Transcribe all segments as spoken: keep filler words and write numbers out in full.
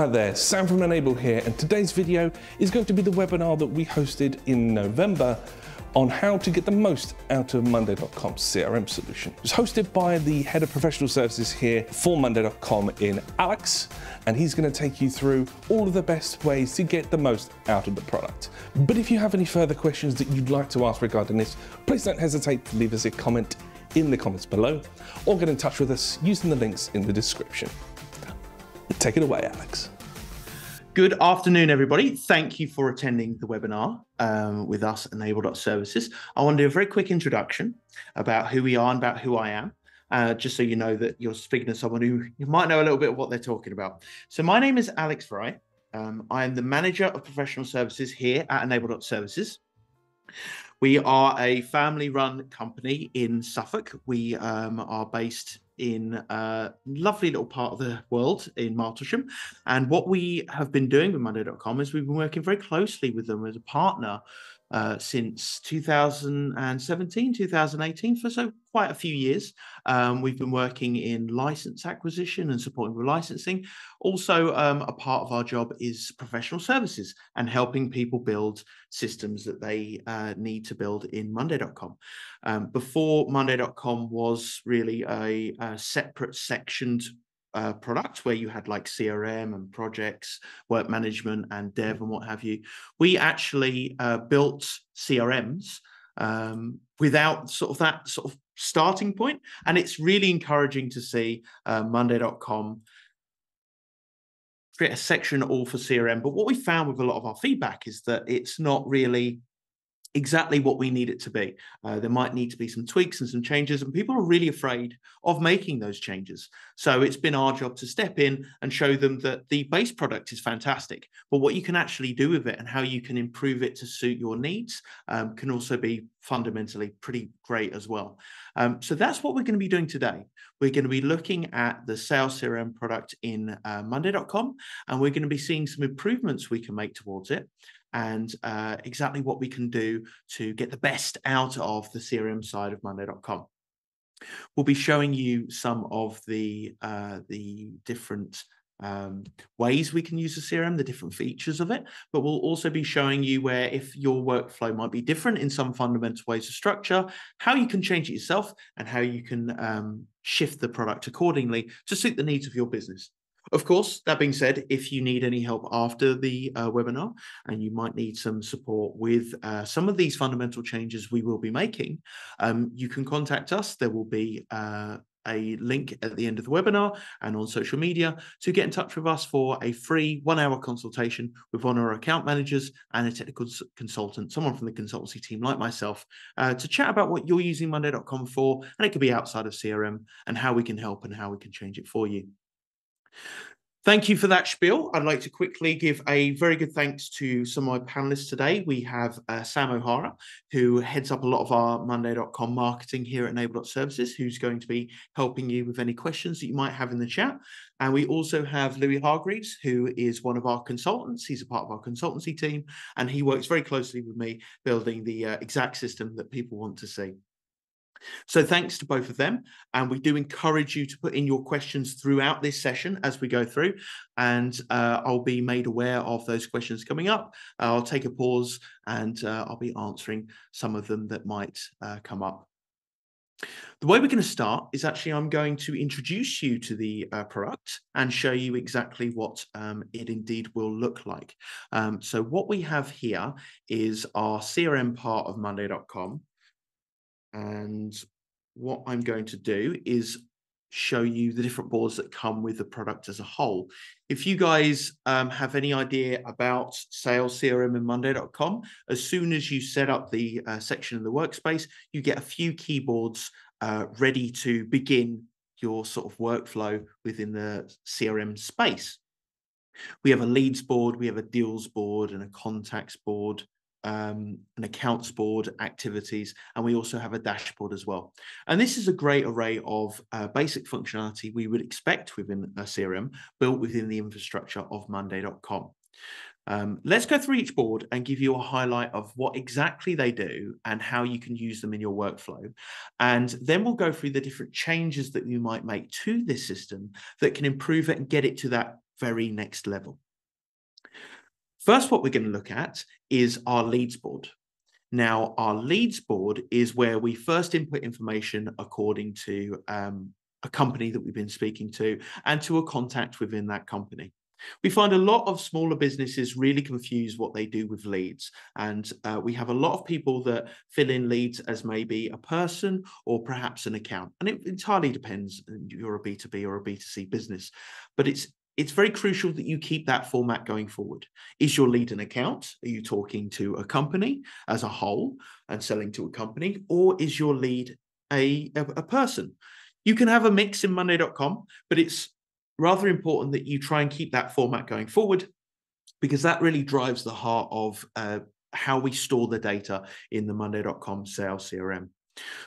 Hi there, Sam from Enable here, and today's video is going to be the webinar that we hosted in November on how to get the most out of Monday dot com's C R M solution. It was hosted by the head of professional services here for Monday dot com in Alex, and he's going to take you through all of the best ways to get the most out of the product. But if you have any further questions that you'd like to ask regarding this, please don't hesitate to leave us a comment in the comments below or get in touch with us using the links in the description. Take it away, Alex. Good afternoon, everybody. Thank you for attending the webinar um, with us, Enable dot services. I want to do a very quick introduction about who we are and about who I am, uh, just so you know that you're speaking to someone who you might know a little bit of what they're talking about. So my name is Alex Fry. Um, I am the manager of professional services here at Enable dot services. We are a family-run company in Suffolk. We um, are based in a lovely little part of the world in Martlesham. And what we have been doing with Monday dot com is we've been working very closely with them as a partner uh, since two thousand seventeen, two thousand eighteen, for so quite a few years. Um, we've been working in license acquisition and supporting with licensing. Also, um, a part of our job is professional services and helping people build systems that they uh, need to build in Monday dot com. Um, before Monday dot com was really a, a separate sectioned Uh, product where you had like C R M and projects, work management and dev and what have you. We actually uh, built C R Ms um, without sort of that sort of starting point. And it's really encouraging to see uh, Monday dot com create a section all for C R M. But what we found with a lot of our feedback is that it's not really exactly what we need it to be. Uh, there might need to be some tweaks and some changes, and people are really afraid of making those changes. So it's been our job to step in and show them that the base product is fantastic, but what you can actually do with it and how you can improve it to suit your needs um, can also be fundamentally pretty great as well. Um, so that's what we're going to be doing today. We're going to be looking at the sales C R M product in uh, Monday dot com, and we're going to be seeing some improvements we can make towards it, and uh, exactly what we can do to get the best out of the C R M side of Monday dot com. We'll be showing you some of the, uh, the different um, ways we can use the C R M, the different features of it, but we'll also be showing you where if your workflow might be different in some fundamental ways of structure, how you can change it yourself, and how you can um, shift the product accordingly to suit the needs of your business. Of course, that being said, if you need any help after the uh, webinar, and you might need some support with uh, some of these fundamental changes we will be making, um, you can contact us. There will be uh, a link at the end of the webinar and on social media to get in touch with us for a free one-hour consultation with one of our account managers and a technical consultant, someone from the consultancy team like myself, uh, to chat about what you're using Monday dot com for, and it could be outside of C R M, and how we can help and how we can change it for you. Thank you for that spiel. I'd like to quickly give a very good thanks to some of my panelists today. We have uh, Sam O'Hara, who heads up a lot of our Monday dot com marketing here at Enable dot services, who's going to be helping you with any questions that you might have in the chat. And we also have Louis Hargreaves, who is one of our consultants. He's a part of our consultancy team, and he works very closely with me building the uh, exact system that people want to see. So thanks to both of them, and we do encourage you to put in your questions throughout this session as we go through, and uh, I'll be made aware of those questions coming up. Uh, I'll take a pause and uh, I'll be answering some of them that might uh, come up. The way we're going to start is actually I'm going to introduce you to the uh, product and show you exactly what um, it indeed will look like. Um, so what we have here is our C R M part of Monday dot com. And what I'm going to do is show you the different boards that come with the product as a whole. If you guys um, have any idea about sales C R M in Monday dot com, as soon as you set up the uh, section in the workspace, you get a few keyboards uh, ready to begin your sort of workflow within the C R M space. We have a leads board, we have a deals board, and a contacts board, Um, an accounts board, activities, and we also have a dashboard as well. And this is a great array of uh, basic functionality we would expect within a C R M built within the infrastructure of Monday dot com. Um, let's go through each board and give you a highlight of what exactly they do and how you can use them in your workflow. And then we'll go through the different changes that you might make to this system that can improve it and get it to that very next level. First, what we're going to look at is our leads board. Now, our leads board is where we first input information according to um, a company that we've been speaking to and to a contact within that company. We find a lot of smaller businesses really confuse what they do with leads. And uh, we have a lot of people that fill in leads as maybe a person or perhaps an account. And it entirely depends if you're a B two B or a B two C business. But it's it's very crucial that you keep that format going forward. Is your lead an account? Are you talking to a company as a whole and selling to a company? Or is your lead a, a, a person? You can have a mix in Monday dot com, but it's rather important that you try and keep that format going forward, because that really drives the heart of uh, how we store the data in the Monday dot com sales C R M.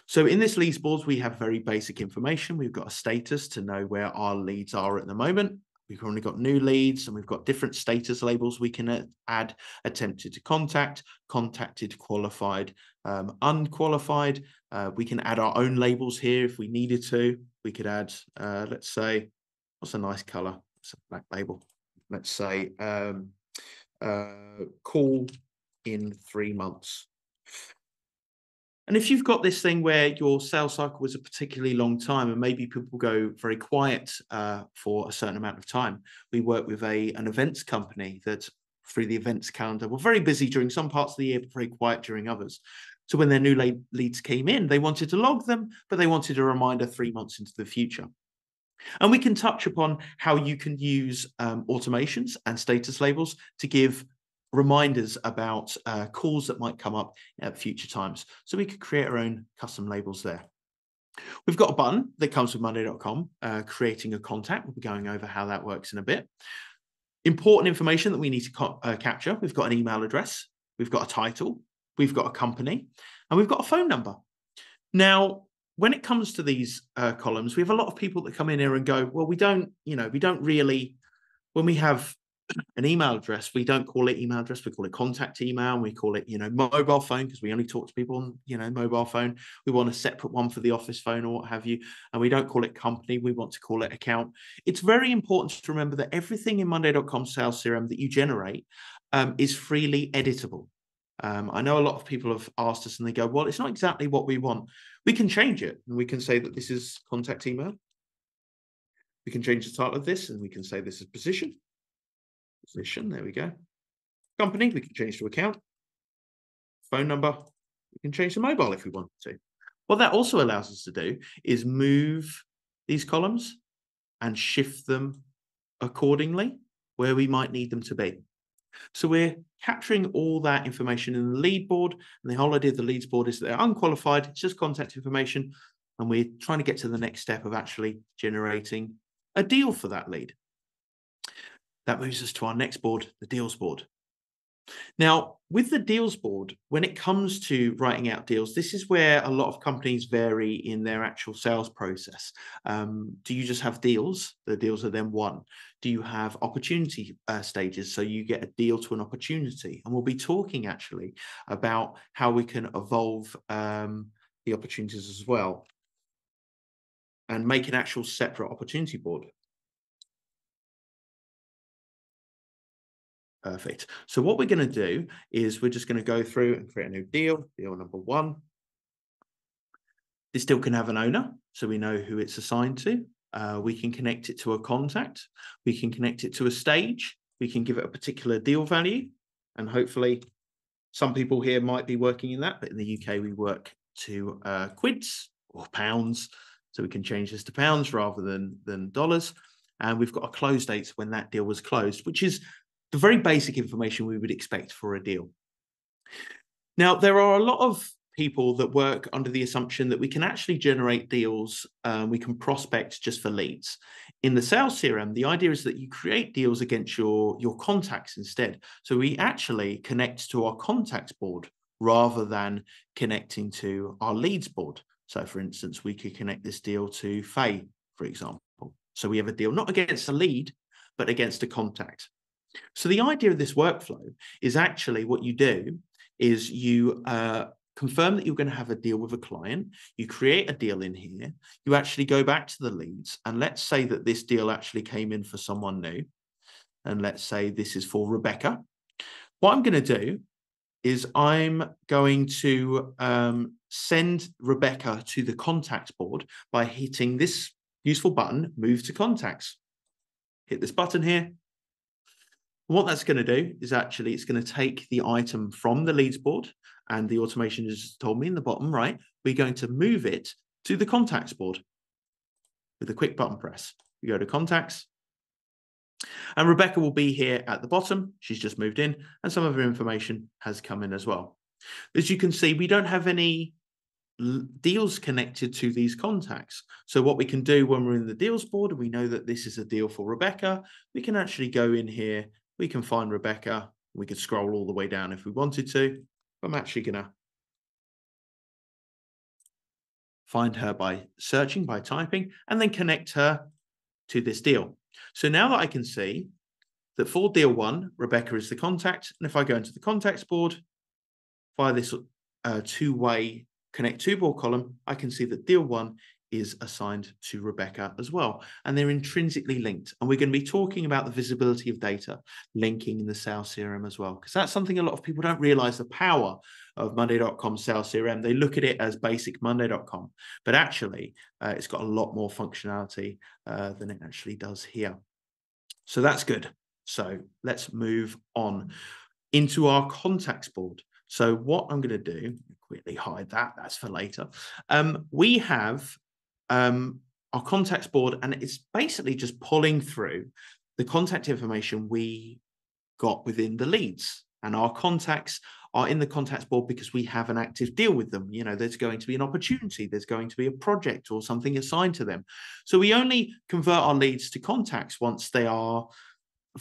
So in this leads boards, we have very basic information. We've got a status to know where our leads are at the moment. We've currently got new leads, and we've got different status labels we can add: attempted to contact, contacted, qualified, um, unqualified. Uh, we can add our own labels here if we needed to. We could add, uh, let's say, what's a nice color? It's a black label. Let's say um, uh, call in three months. And if you've got this thing where your sales cycle was a particularly long time and maybe people go very quiet uh, for a certain amount of time, we work with a, an events company that through the events calendar were very busy during some parts of the year, but very quiet during others. So when their new lead, leads came in, they wanted to log them, but they wanted a reminder three months into the future. And we can touch upon how you can use um, automations and status labels to give reminders about uh, calls that might come up at future times. So we could create our own custom labels there. We've got a button that comes with Monday dot com, uh, creating a contact. We'll be going over how that works in a bit. Important information that we need to co- uh, capture. We've got an email address. We've got a title. We've got a company, and we've got a phone number. Now, when it comes to these uh, columns, we have a lot of people that come in here and go, well, we don't, you know, we don't really, when we have an email address, we don't call it email address, we call it contact email, and we call it, you know, mobile phone, because we only talk to people on, you know, mobile phone. We want a separate one for the office phone or what have you, and we don't call it company, we want to call it account. It's very important to remember that everything in Monday dot com sales C R M that you generate um, is freely editable. Um, I know a lot of people have asked us and they go, well, it's not exactly what we want. We can change it, and we can say that this is contact email. We can change the title of this, and we can say this is position. Position, there we go. Company, we can change to account. Phone number, we can change to mobile if we want to. What that also allows us to do is move these columns and shift them accordingly where we might need them to be. So we're capturing all that information in the lead board, and the whole idea of the leads board is that they're unqualified, it's just contact information, and we're trying to get to the next step of actually generating a deal for that lead. That moves us to our next board, the deals board. Now, with the deals board, when it comes to writing out deals, this is where a lot of companies vary in their actual sales process. Um, do you just have deals? The deals are then won. Do you have opportunity uh, stages? So you get a deal to an opportunity. And we'll be talking actually about how we can evolve um, the opportunities as well and make an actual separate opportunity board. Perfect. So what we're going to do is we're just going to go through and create a new deal, deal number one. This deal can have an owner, so we know who it's assigned to. Uh, we can connect it to a contact. We can connect it to a stage. We can give it a particular deal value. And hopefully some people here might be working in that, but in the U K, we work to uh, quids or pounds. So we can change this to pounds rather than, than dollars. And we've got a close date when that deal was closed, which is the very basic information we would expect for a deal. Now, there are a lot of people that work under the assumption that we can actually generate deals, uh, we can prospect just for leads. In the sales C R M, the idea is that you create deals against your, your contacts instead. So we actually connect to our contacts board rather than connecting to our leads board. So for instance, we could connect this deal to Faye, for example. So we have a deal not against a lead, but against a contact. So the idea of this workflow is actually what you do is you uh, confirm that you're going to have a deal with a client. You create a deal in here. You actually go back to the leads. And let's say that this deal actually came in for someone new. And let's say this is for Rebecca. What I'm going to do is I'm going to um, send Rebecca to the contacts board by hitting this useful button, move to contacts. Hit this button here. What that's going to do is actually it's going to take the item from the leads board, and the automation has told me in the bottom right, we're going to move it to the contacts board with a quick button press. We go to contacts. And Rebecca will be here at the bottom. She's just moved in and some of her information has come in as well. As you can see, we don't have any deals connected to these contacts. So what we can do when we're in the deals board, and we know that this is a deal for Rebecca, we can actually go in here. We can find Rebecca. We could scroll all the way down if we wanted to. I'm actually going to find her by searching, by typing, and then connect her to this deal. So now that I can see that for deal one, Rebecca is the contact. And if I go into the contacts board via this uh, two-way connect to board column, I can see that deal one is assigned to Rebecca as well. And they're intrinsically linked. And we're going to be talking about the visibility of data, linking in the sales C R M as well, because that's something a lot of people don't realize the power of Monday dot com sales C R M. They look at it as basic Monday dot com, but actually uh, it's got a lot more functionality uh, than it actually does here. So that's good. So let's move on into our contacts board. So what I'm going to do, quickly hide that, that's for later. Um, we have Um, our contacts board, and it's basically just pulling through the contact information we got within the leads, and our contacts are in the contacts board because we have an active deal with them. You know, there's going to be an opportunity, there's going to be a project or something assigned to them. So we only convert our leads to contacts once they are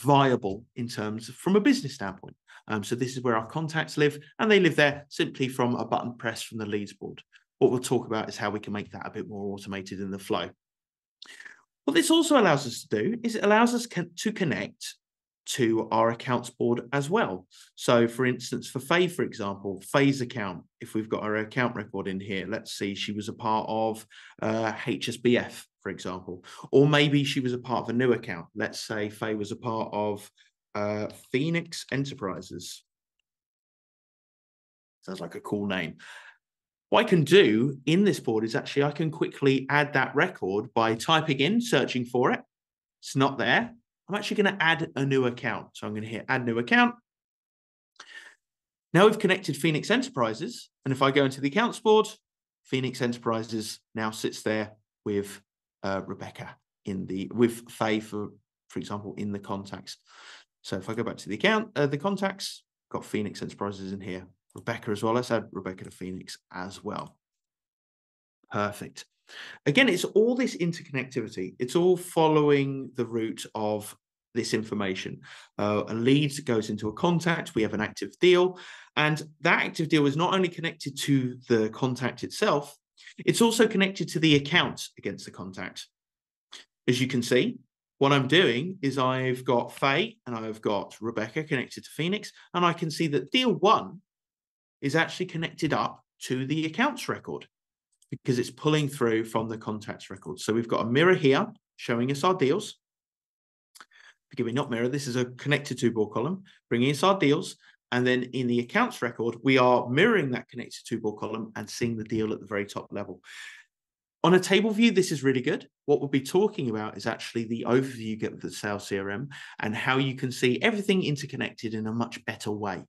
viable in terms of from a business standpoint. Um, so this is where our contacts live, and they live there simply from a button press from the leads board. What we'll talk about is how we can make that a bit more automated in the flow. What this also allows us to do is it allows us to connect to our accounts board as well. So for instance, for Faye, for example, Faye's account, if we've got our account record in here, let's see, she was a part of uh, H S B F, for example, or maybe she was a part of a new account. Let's say Faye was a part of uh, Phoenix Enterprises. Sounds like a cool name. What I can do in this board is actually I can quickly add that record by typing in, searching for it. It's not there. I'm actually going to add a new account. So I'm going to hit add new account. Now we've connected Phoenix Enterprises. And if I go into the accounts board, Phoenix Enterprises now sits there with uh, Rebecca in the, with Faye, for, for example, in the contacts. So if I go back to the account, uh, the contacts, got Phoenix Enterprises in here. Rebecca as well. Let's add Rebecca to Phoenix as well. Perfect. Again, it's all this interconnectivity. It's all following the route of this information. Uh, a lead goes into a contact. We have an active deal. And that active deal is not only connected to the contact itself, it's also connected to the account against the contact. As you can see, what I'm doing is I've got Faye and I've got Rebecca connected to Phoenix, and I can see that deal one is actually connected up to the accounts record because it's pulling through from the contacts record. So we've got a mirror here showing us our deals. Forgive me, not mirror, this is a connected to board column, bringing us our deals. And then in the accounts record, we are mirroring that connected to board column and seeing the deal at the very top level. On a table view, this is really good. What we'll be talking about is actually the overview you get with the sales C R M and how you can see everything interconnected in a much better way.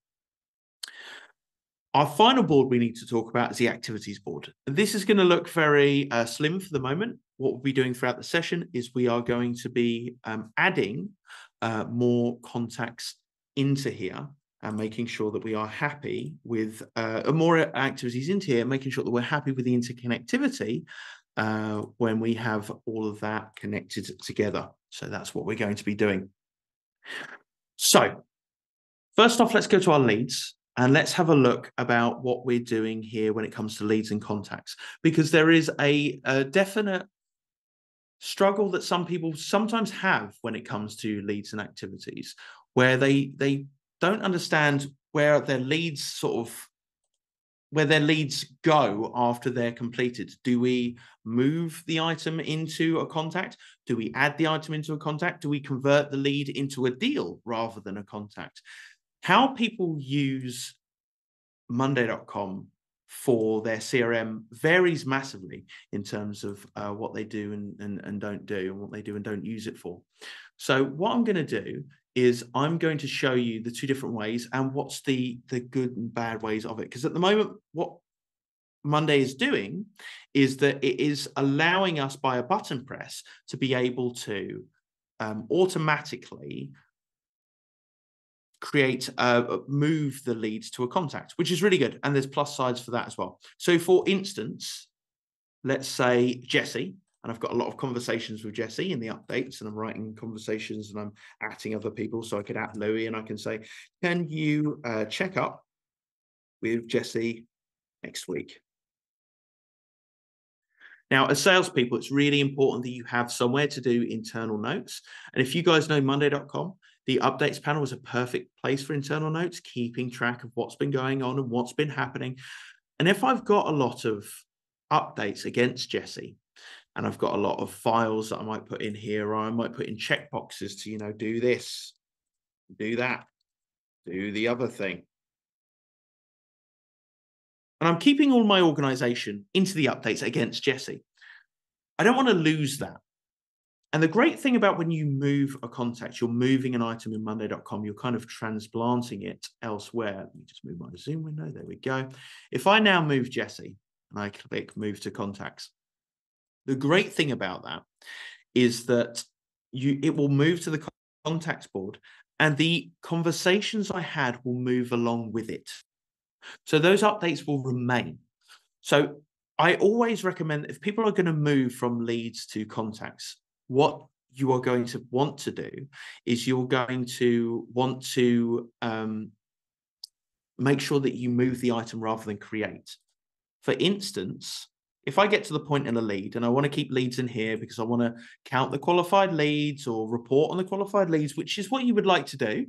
Our final board we need to talk about is the activities board. This is going to look very uh, slim for the moment. What we'll be doing throughout the session is we are going to be um, adding uh, more contacts into here and making sure that we are happy with uh, more activities into here, making sure that we're happy with the interconnectivity uh, when we have all of that connected together. So that's what we're going to be doing. So first off, let's go to our leads. And let's have a look about what we're doing here when it comes to leads and contacts, because there is a, a definite struggle that some people sometimes have when it comes to leads and activities, where they, they don't understand where their leads sort of where their leads go after they're completed. Do we move the item into a contact? Do we add the item into a contact? Do we convert the lead into a deal rather than a contact? How people use Monday dot com for their C R M varies massively in terms of uh, what they do and, and, and don't do, and what they do and don't use it for. So what I'm going to do is I'm going to show you the two different ways and what's the, the good and bad ways of it. Because at the moment, what Monday is doing is that it is allowing us by a button press to be able to um, automatically create, uh, move the leads to a contact, which is really good. And there's plus sides for that as well. So for instance, let's say Jesse, and I've got a lot of conversations with Jesse in the updates, and I'm writing conversations and I'm atting other people. So I could at Louis and I can say, can you uh, check up with Jesse next week? Now, as salespeople, it's really important that you have somewhere to do internal notes. And if you guys know Monday dot com, the updates panel is a perfect place for internal notes, keeping track of what's been going on and what's been happening. And if I've got a lot of updates against Jesse, and I've got a lot of files that I might put in here, or I might put in checkboxes to, you know, do this, do that, do the other thing. And I'm keeping all my organization into the updates against Jesse. I don't want to lose that. And the great thing about when you move a contact, you're moving an item in Monday dot com, you're kind of transplanting it elsewhere. Let me just move my Zoom window. There we go. If I now move Jesse and I click move to contacts, the great thing about that is that you it will move to the contacts board, and the conversations I had will move along with it. So those updates will remain. So I always recommend, if people are going to move from leads to contacts, what you are going to want to do is you're going to want to um, make sure that you move the item rather than create. For instance, if I get to the point in a lead and I want to keep leads in here because I want to count the qualified leads or report on the qualified leads, which is what you would like to do,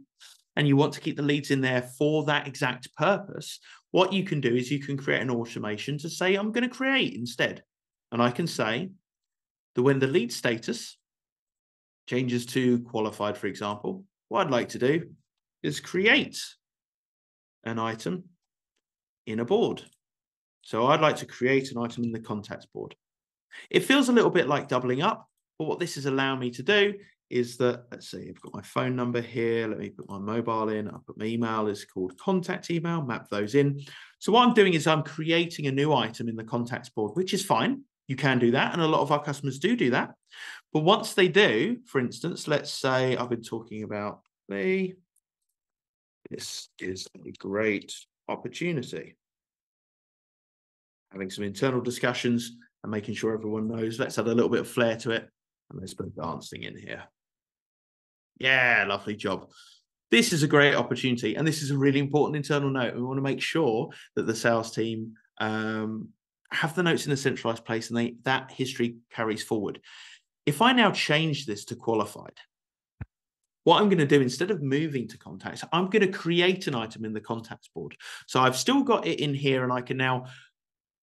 and you want to keep the leads in there for that exact purpose, what you can do is you can create an automation to say, I'm going to create instead. And I can say that when the lead status changes to qualified, for example, what I'd like to do is create an item in a board. So I'd like to create an item in the contacts board. It feels a little bit like doubling up, but what this is allowing me to do is that, let's see, I've got my phone number here. Let me put my mobile in. I'll put my email. It's called contact email, map those in. So what I'm doing is I'm creating a new item in the contacts board, which is fine. You can do that. And a lot of our customers do do that. But once they do, for instance, let's say I've been talking about the, this is a great opportunity. Having some internal discussions and making sure everyone knows. Let's add a little bit of flair to it. And let's put dancing in here. Yeah, lovely job. This is a great opportunity. And this is a really important internal note. We want to make sure that the sales team um, have the notes in a centralized place, and they, that history carries forward. If I now change this to qualified, what I'm going to do, instead of moving to contacts, I'm going to create an item in the contacts board. So I've still got it in here, and I can now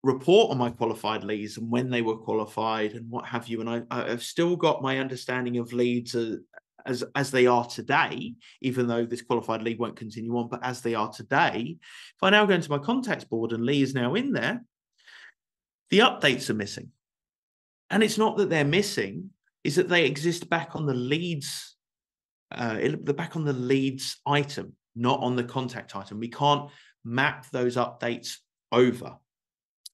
report on my qualified leads and when they were qualified and what have you. And I, I've still got my understanding of leads as, as, as they are today, even though this qualified lead won't continue on, but as they are today. If I now go into my contacts board and Lee is now in there, the updates are missing. And it's not that they're missing, is that they exist back on the leads, uh, they're back on the leads item, not on the contact item. We can't map those updates over.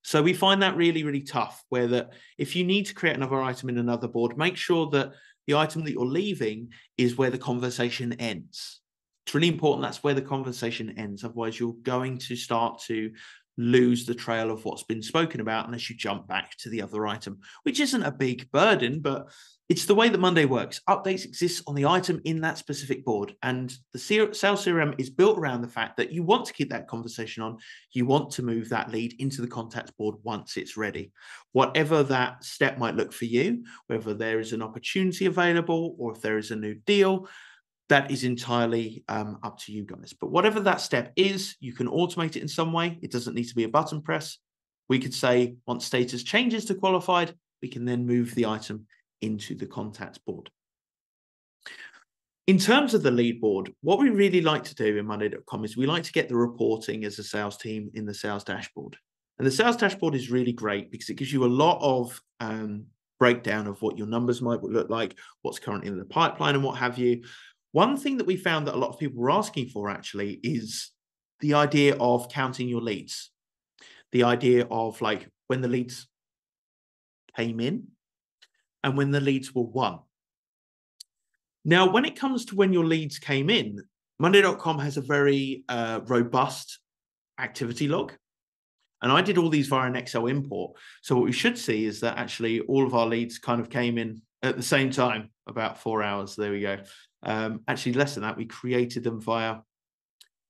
So we find that really, really tough, where that if you need to create another item in another board, make sure that the item that you're leaving is where the conversation ends. It's really important. That's where the conversation ends. Otherwise, you're going to start to lose the trail of what's been spoken about unless you jump back to the other item, which isn't a big burden, but it's the way that Monday works. Updates exist on the item in that specific board. And the sales C R M is built around the fact that you want to keep that conversation on. You want to move that lead into the contacts board once it's ready. Whatever that step might look for you, whether there is an opportunity available or if there is a new deal, that is entirely um, up to you guys. But whatever that step is, you can automate it in some way. It doesn't need to be a button press. We could say once status changes to qualified, we can then move the item into the contacts board. In terms of the lead board, what we really like to do in Monday dot com is we like to get the reporting as a sales team in the sales dashboard. And the sales dashboard is really great because it gives you a lot of um, breakdown of what your numbers might look like, what's currently in the pipeline and what have you. One thing that we found that a lot of people were asking for actually is the idea of counting your leads. The idea of like when the leads came in and when the leads were won. Now, when it comes to when your leads came in, Monday dot com has a very uh, robust activity log. And I did all these via an Excel import. So what we should see is that actually all of our leads kind of came in at the same time, about four hours. There we go. Um, actually, less than that, we created them via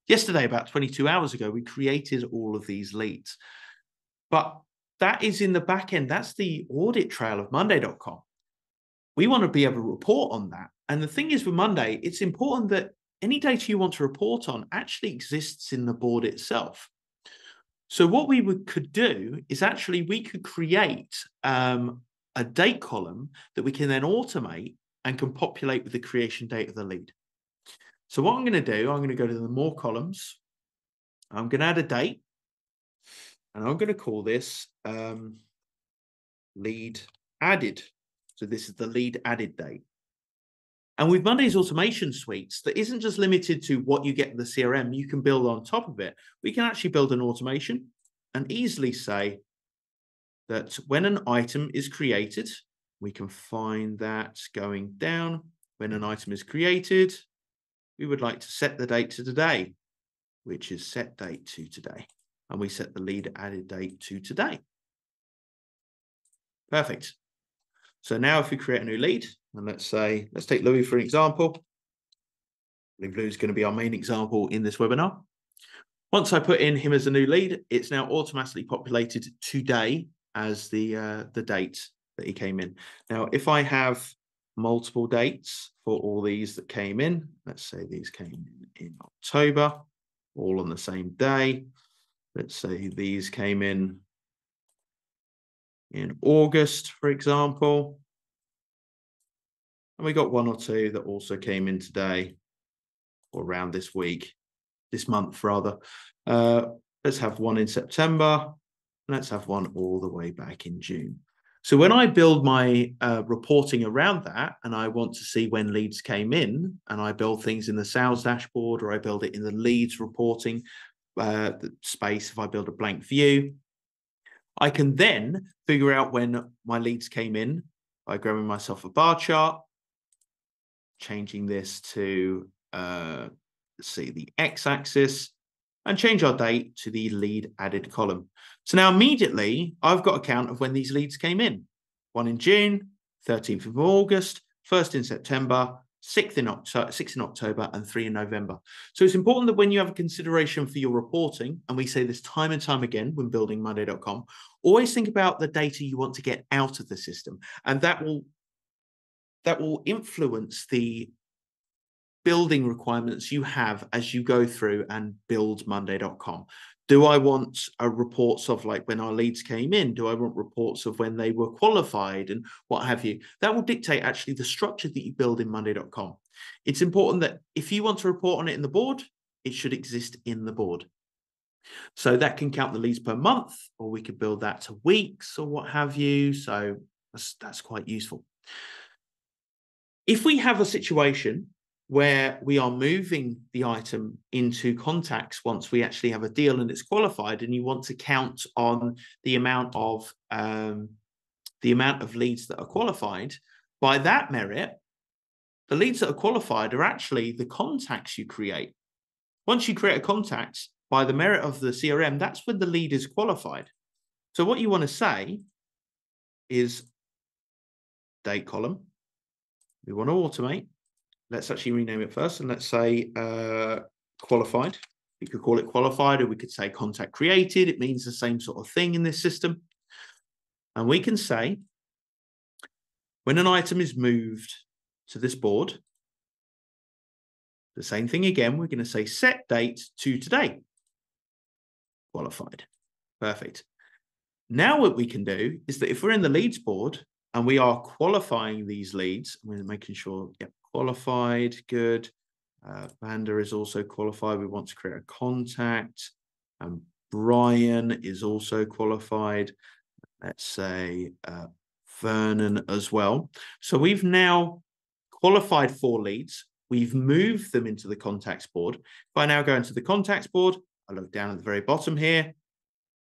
yesterday, about twenty-two hours ago, we created all of these leads. But that is in the back end. That's the audit trail of Monday dot com. We want to be able to report on that. And the thing is with Monday, it's important that any data you want to report on actually exists in the board itself. So what we would, could do is actually we could create um, a date column that we can then automate and can populate with the creation date of the lead. So what I'm going to do, I'm going to go to the more columns. I'm going to add a date. And I'm going to call this um, lead added. So this is the lead added date. And with Monday's automation suites, that isn't just limited to what you get in the C R M, you can build on top of it. We can actually build an automation and easily say that when an item is created, we can find that going down. When an item is created, we would like to set the date to today, which is set date to today. And we set the lead added date to today. Perfect. So now if we create a new lead, and let's say, let's take Louis for an example. I believe Louis is going to be our main example in this webinar. Once I put in him as a new lead, it's now automatically populated today as the, uh, the date that he came in. Now, if I have multiple dates for all these that came in, let's say these came in October, all on the same day. Let's say these came in in August, for example. And we got one or two that also came in today or around this week, this month rather. Uh, let's have one in September. And let's have one all the way back in June. So when I build my uh, reporting around that and I want to see when leads came in and I build things in the sales dashboard or I build it in the leads reporting, Uh, the space, if I build a blank view, I can then figure out when my leads came in by grabbing myself a bar chart, changing this to, uh, let's see, the x-axis, and change our date to the lead added column. So now immediately, I've got a count of when these leads came in. One in June, thirteenth of August, first in September, Sixth in October, six in October, and three in November. So it's important that when you have a consideration for your reporting, and we say this time and time again when building Monday dot com, always think about the data you want to get out of the system, and that will that will influence the building requirements you have as you go through and build Monday dot com. Do I want a reports of like when our leads came in? Do I want reports of when they were qualified and what have you? That will dictate actually the structure that you build in Monday dot com. It's important that if you want to report on it in the board, it should exist in the board. So that can count the leads per month, or we could build that to weeks or what have you. So that's, that's quite useful. If we have a situation where we are moving the item into contacts once we actually have a deal and it's qualified, and you want to count on the amount of um, the amount of leads that are qualified, by that merit, the leads that are qualified are actually the contacts you create. Once you create a contact, by the merit of the C R M, that's when the lead is qualified. So what you want to say is date column. We want to automate. Let's actually rename it first, and let's say uh, qualified. We could call it qualified, or we could say contact created. It means the same sort of thing in this system. And we can say when an item is moved to this board, The same thing again, we're going to say set date to today. Qualified. Perfect. Now what we can do is that if we're in the leads board and we are qualifying these leads, we're making sure, yep, qualified, good. Uh, Vanda is also qualified. We want to create a contact. And Brian is also qualified. Let's say uh, Vernon as well. So we've now qualified four leads. We've moved them into the contacts board. If I now go into the contacts board, I look down at the very bottom here.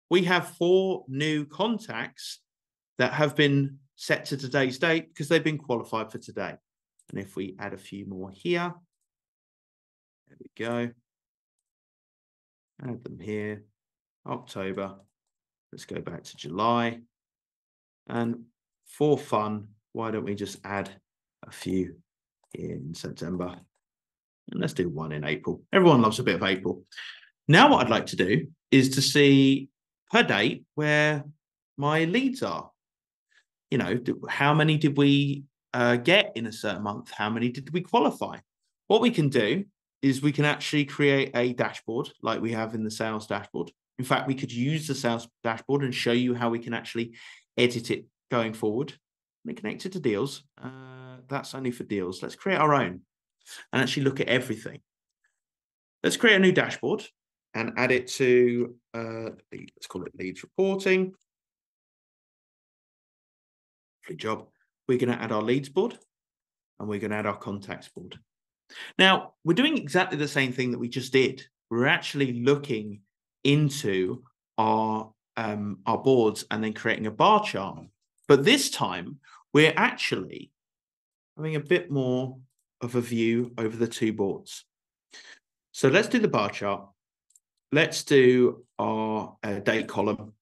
We have four new contacts that have been set to today's date because they've been qualified for today. And if we add a few more here, there we go. Add them here, October. Let's go back to July. And for fun, why don't we just add a few in September? And let's do one in April. Everyone loves a bit of April. Now what I'd like to do is to see per date where my leads are. You know, how many did we uh, get in a certain month? How many did we qualify? What we can do is we can actually create a dashboard like we have in the sales dashboard. In fact, we could use the sales dashboard and show you how we can actually edit it going forward. And connect it to deals. Uh, that's only for deals. Let's create our own and actually look at everything. Let's create a new dashboard and add it to, uh, let's call it leads reporting. Good job. We're going to add our leads board and we're going to add our contacts board. Now, we're doing exactly the same thing that we just did. We're actually looking into our, um, our boards and then creating a bar chart. But this time, we're actually having a bit more of a view over the two boards. So let's do the bar chart. Let's do our uh, date column.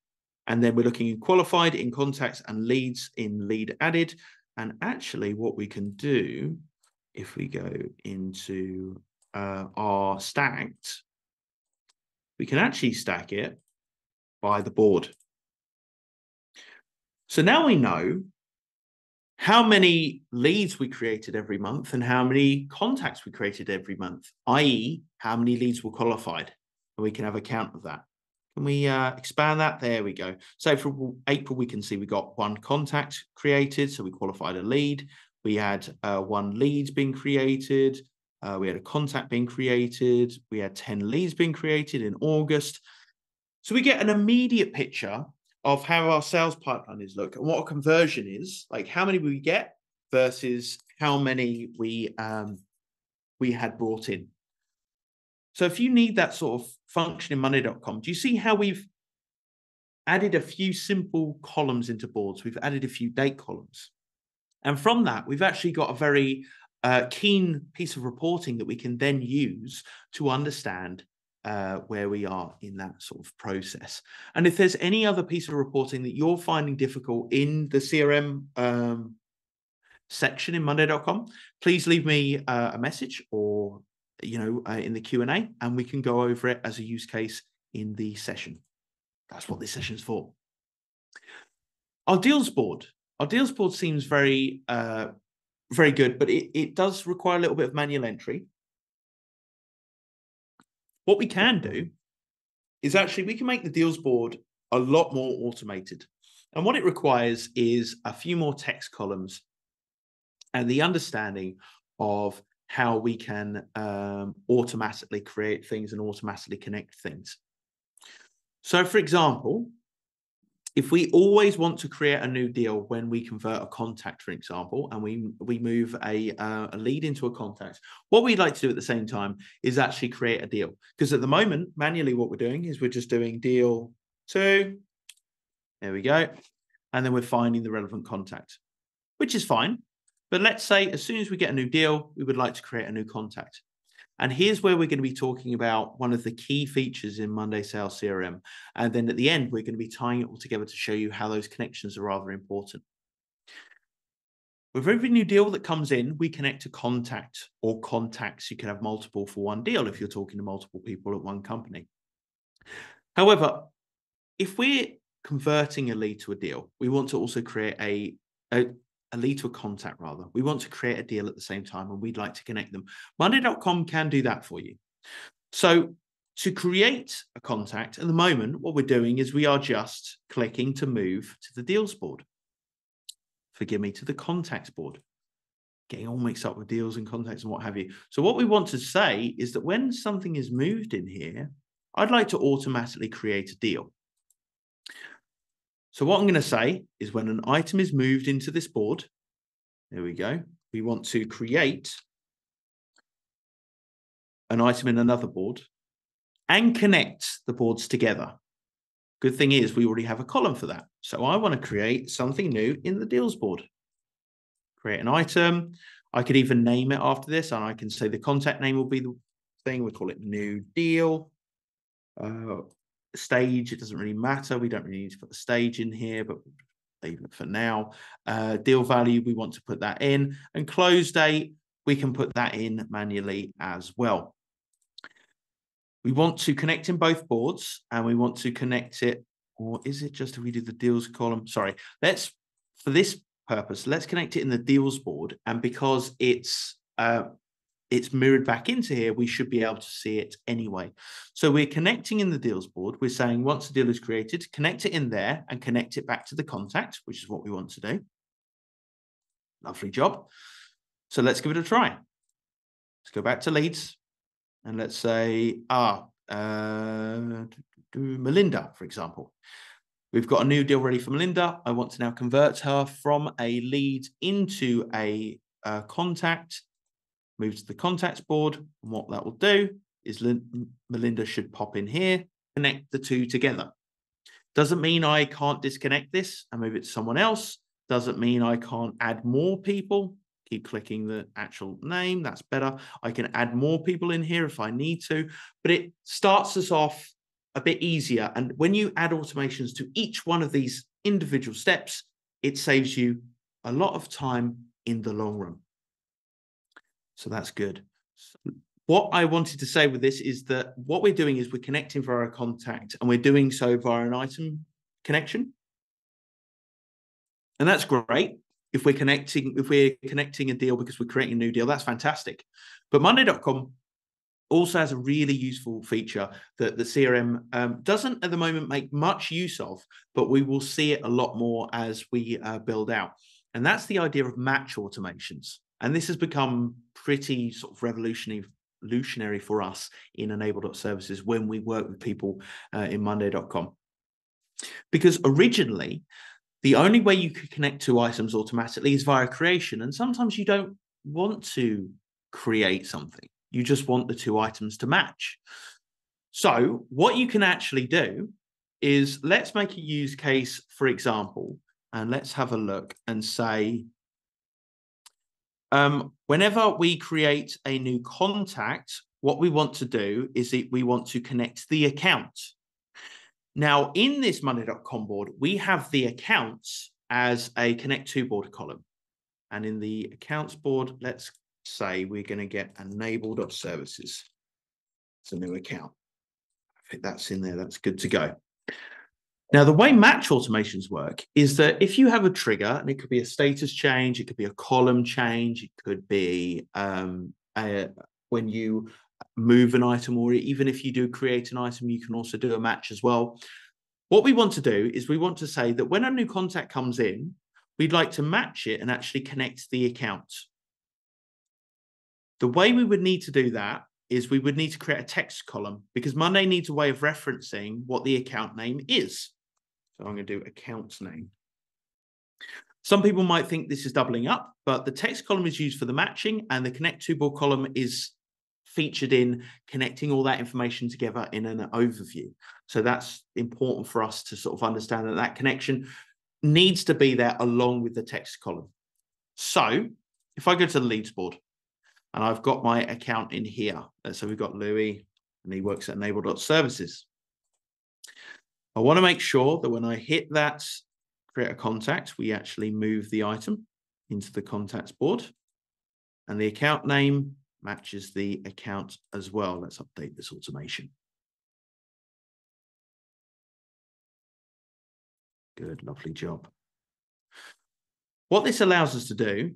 And then we're looking in qualified, in contacts, and leads in lead added. And actually, what we can do, if we go into uh, our stacked, we can actually stack it by the board. So now we know how many leads we created every month and how many contacts we created every month, that is how many leads were qualified. And we can have a count of that. Can we uh, expand that? There we go. So for April, we can see we got one contact created. So we qualified a lead. We had uh, one lead being created. Uh, we had a contact being created. We had ten leads being created in August. So we get an immediate picture of how our sales pipeline is looking and what a conversion is, like how many we get versus how many we, um, we had brought in. So if you need that sort of function in Monday dot com, do you see how we've added a few simple columns into boards? We've added a few date columns. And from that, we've actually got a very uh, keen piece of reporting that we can then use to understand uh, where we are in that sort of process. And if there's any other piece of reporting that you're finding difficult in the C R M um, section in Monday dot com, please leave me uh, a message or, you know, uh, in the Q and A, and we can go over it as a use case in the session. That's what this session's for. Our deals board. Our deals board seems very, uh, very good, but it, it does require a little bit of manual entry. What we can do is actually we can make the deals board a lot more automated. And what it requires is a few more text columns and the understanding of how we can um, automatically create things and automatically connect things. So, for example, if we always want to create a new deal when we convert a contact, for example, and we, we move a, uh, a lead into a contact, what we'd like to do at the same time is actually create a deal. Because at the moment, manually what we're doing is we're just doing deal two. There we go. And then we're finding the relevant contact, which is fine. But let's say as soon as we get a new deal, we would like to create a new contact. And here's where we're going to be talking about one of the key features in Monday Sales C R M. And then at the end, we're going to be tying it all together to show you how those connections are rather important. With every new deal that comes in, we connect a contact or contacts. You can have multiple for one deal if you're talking to multiple people at one company. However, if we're converting a lead to a deal, we want to also create a, a a lead to a contact rather. We want to create a deal at the same time and we'd like to connect them. Monday dot com can do that for you. So to create a contact, at the moment, what we're doing is we are just clicking to move to the deals board. Forgive me, to the contacts board. Getting all mixed up with deals and contacts and what have you. So what we want to say is that when something is moved in here, I'd like to automatically create a deal. So what I'm going to say is when an item is moved into this board, there we go, we want to create an item in another board and connect the boards together. Good thing is we already have a column for that. So I want to create something new in the deals board. Create an item. I could even name it after this, and I can say the contact name will be the thing. We call it new deal. Uh, stage, it doesn't really matter. We don't really need to put the stage in here, but even for now, uh, deal value, we want to put that in. And close date, we can put that in manually as well. We want to connect in both boards, and we want to connect it, or is it just if we do the deals column? Sorry, let's, for this purpose, let's connect it in the deals board. And because it's uh, it's mirrored back into here, we should be able to see it anyway. So we're connecting in the deals board. We're saying once a deal is created, connect it in there and connect it back to the contact, which is what we want to do. Lovely job. So let's give it a try. Let's go back to leads and let's say, ah, uh, Melinda, for example. We've got a new deal ready for Melinda. I want to now convert her from a lead into a uh, contact. Move to the contacts board. And what that will do is Melinda should pop in here, connect the two together. Doesn't mean I can't disconnect this and move it to someone else. Doesn't mean I can't add more people. Keep clicking the actual name. That's better. I can add more people in here if I need to, but it starts us off a bit easier. And when you add automations to each one of these individual steps, it saves you a lot of time in the long run. So that's good. What I wanted to say with this is that what we're doing is we're connecting via a contact, and we're doing so via an item connection. And that's great. If we're connecting, if we're connecting a deal because we're creating a new deal, that's fantastic. But Monday dot com also has a really useful feature that the C R M um, doesn't at the moment make much use of, but we will see it a lot more as we uh, build out. And that's the idea of match automations. And this has become pretty sort of revolutionary, revolutionary for us in enable dot services when we work with people uh, in Monday dot com. Because originally, the only way you could connect two items automatically is via creation. And sometimes you don't want to create something. You just want the two items to match. So what you can actually do is let's make a use case, for example, and let's have a look and say, um, whenever we create a new contact, what we want to do is that we want to connect the account. Now, in this Monday dot com board, we have the accounts as a connect to board column. And in the accounts board, let's say we're going to get enable dot services. It's a new account. I think that's in there. That's good to go. Now, the way match automations work is that if you have a trigger, and it could be a status change, it could be a column change, it could be um, a, when you move an item, or even if you do create an item, you can also do a match as well. What we want to do is we want to say that when a new contact comes in, we'd like to match it and actually connect the account. The way we would need to do that is we would need to create a text column, because Monday needs a way of referencing what the account name is. So I'm going to do account name. Some people might think this is doubling up, but the text column is used for the matching, and the connect to board column is featured in connecting all that information together in an overview. So that's important for us to sort of understand that that connection needs to be there along with the text column. So if I go to the leads board, and I've got my account in here. So we've got Louis, and he works at enable dot services. I want to make sure that when I hit that create a contact, we actually move the item into the contacts board. And the account name matches the account as well. Let's update this automation. Good, lovely job. What this allows us to do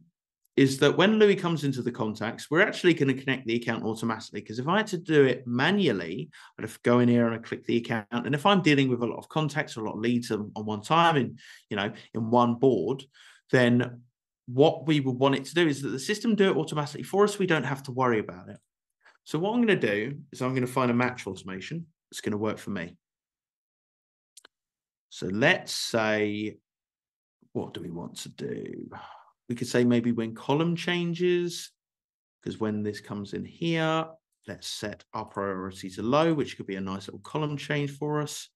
is that when Louis comes into the contacts, we're actually going to connect the account automatically, because if I had to do it manually, I'd have to go in here and I click the account. And if I'm dealing with a lot of contacts or a lot of leads on, on one time in, you know, in one board, then what we would want it to do is that the system do it automatically for us. We don't have to worry about it. So what I'm going to do is I'm going to find a match automation that's going to work for me. So let's say, what do we want to do? We could say maybe when column changes, because when this comes in here, let's set our priority to low, which could be a nice little column change for us.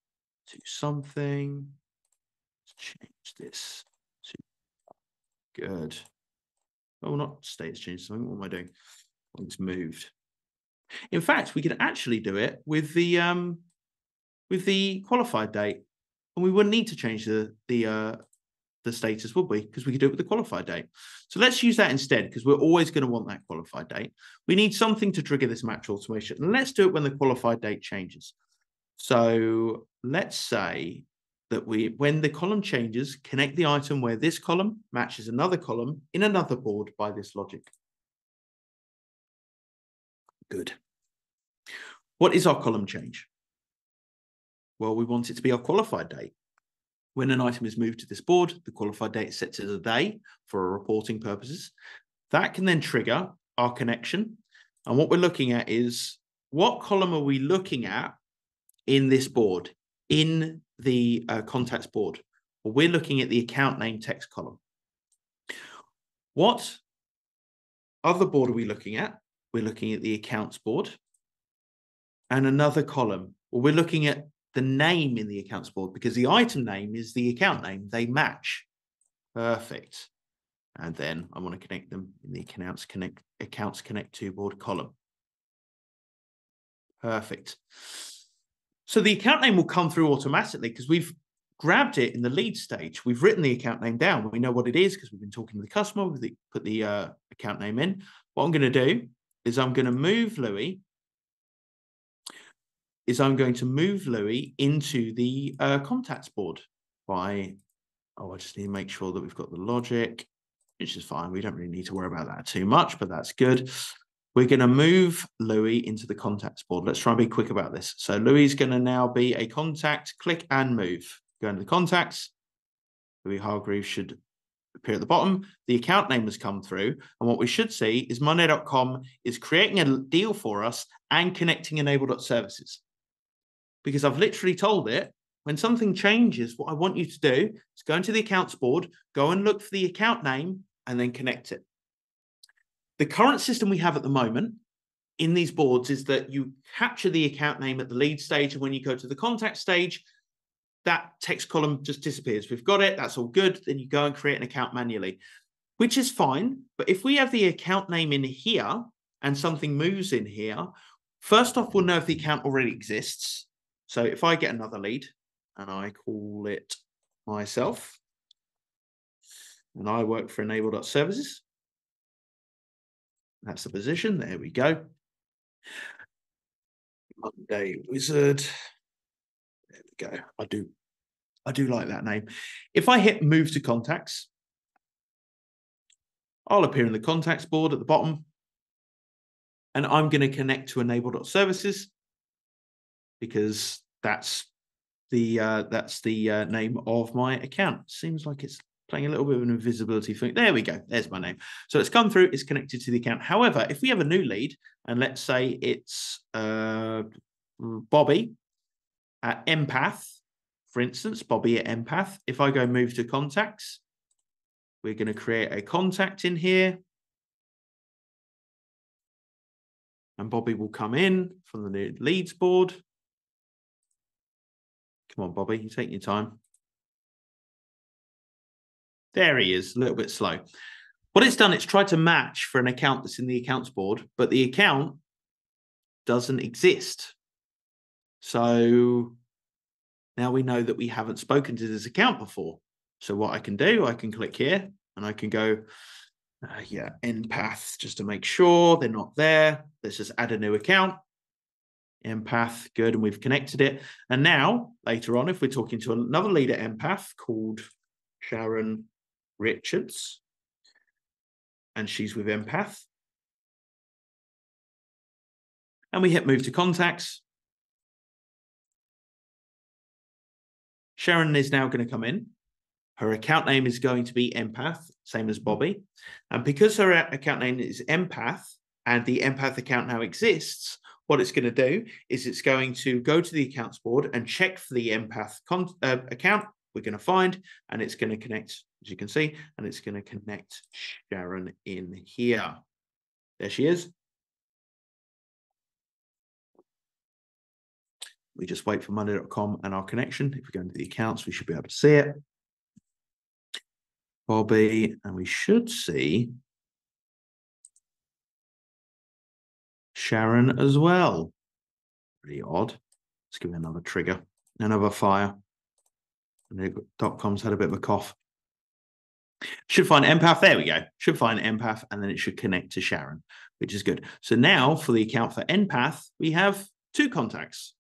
To something. Let's change this to good. Oh, not status change something. What am I doing? Well, it's moved. In fact, we could actually do it with the um with the qualified date, and we wouldn't need to change the the uh the status, would we? Because we could do it with the qualified date. So let's use that instead, because we're always going to want that qualified date. We need something to trigger this match automation, and let's do it when the qualified date changes. So let's say that we, when the column changes, connect the item where this column matches another column in another board by this logic. Good. What is our column change? Well, we want it to be our qualified date. When an item is moved to this board, the qualified date is set to the day for reporting purposes. That can then trigger our connection. And what we're looking at is, what column are we looking at in this board, in the uh, contacts board? Well, we're looking at the account name text column. What other board are we looking at? We're looking at the accounts board. And another column. Well, we're looking at the name in the accounts board, because the item name is the account name. They match. Perfect. And then I want to connect them in the accounts connect accounts connect to board column. Perfect. So the account name will come through automatically because we've grabbed it in the lead stage. We've written the account name down. We know what it is because we've been talking to the customer. We put the uh, account name in. What I'm going to do is I'm going to move Louis is I'm going to move Louis into the uh, contacts board by, oh, I just need to make sure that we've got the logic, which is fine. We don't really need to worry about that too much, but that's good. We're going to move Louis into the contacts board. Let's try and be quick about this. So Louis is going to now be a contact, click and move. Go into the contacts. Louis Hargreaves should appear at the bottom. The account name has come through. And what we should see is Monday dot com is creating a deal for us and connecting enable dot services. Because I've literally told it, when something changes, what I want you to do is go into the accounts board, go and look for the account name, and then connect it. The current system we have at the moment in these boards is that you capture the account name at the lead stage, and when you go to the contact stage, that text column just disappears. We've got it, that's all good. Then you go and create an account manually, which is fine. But if we have the account name in here and something moves in here, first off, we'll know if the account already exists. So if I get another lead and I call it myself and I work for enable dot services, that's the position. There we go. Monday Wizard. There we go. I do, I do like that name. If I hit move to contacts, I'll appear in the contacts board at the bottom, and I'm going to connect to enable dot services. Because that's the uh, that's the uh, name of my account. Seems like it's playing a little bit of an invisibility thing. There we go. There's my name. So it's come through. It's connected to the account. However, if we have a new lead, and let's say it's uh, Bobby at Empath, for instance, Bobby at Empath. If I go move to contacts, we're going to create a contact in here. And Bobby will come in from the new leads board. Come on, Bobby, you take your time. There he is, a little bit slow. What it's done, it's tried to match for an account that's in the accounts board, but the account doesn't exist. So now we know that we haven't spoken to this account before. So what I can do, I can click here and I can go, uh, yeah, Empath, just to make sure they're not there. Let's just add a new account. Empath, good, and we've connected it. And now, later on, if we're talking to another lead at Empath called Sharon Richards, and she's with Empath. And we hit move to contacts. Sharon is now going to come in. Her account name is going to be Empath, same as Bobby. And because her account name is Empath and the Empath account now exists, what it's going to do is it's going to go to the accounts board and check for the Empath con uh, account we're going to find, and it's going to connect, as you can see, and it's going to connect Sharon in here. There she is. We just wait for Monday dot com and our connection. If we go into the accounts, we should be able to see it. Bobby, and we should see Sharon as well. Pretty odd. Let's give it another trigger, another fire. Monday dot com's had a bit of a cough. Should find Empath. There we go. Should find Empath, and then it should connect to Sharon, which is good. So now for the account for Empath, we have two contacts.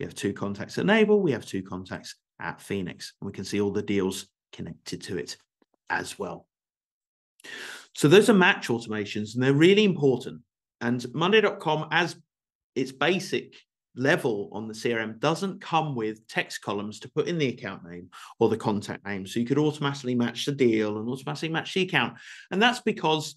We have two contacts at Enable. We have two contacts at Phoenix. And we can see all the deals connected to it as well. So those are match automations, and they're really important. And Monday dot com, as its basic level on the C R M, doesn't come with text columns to put in the account name or the contact name. So you could automatically match the deal and automatically match the account. And that's because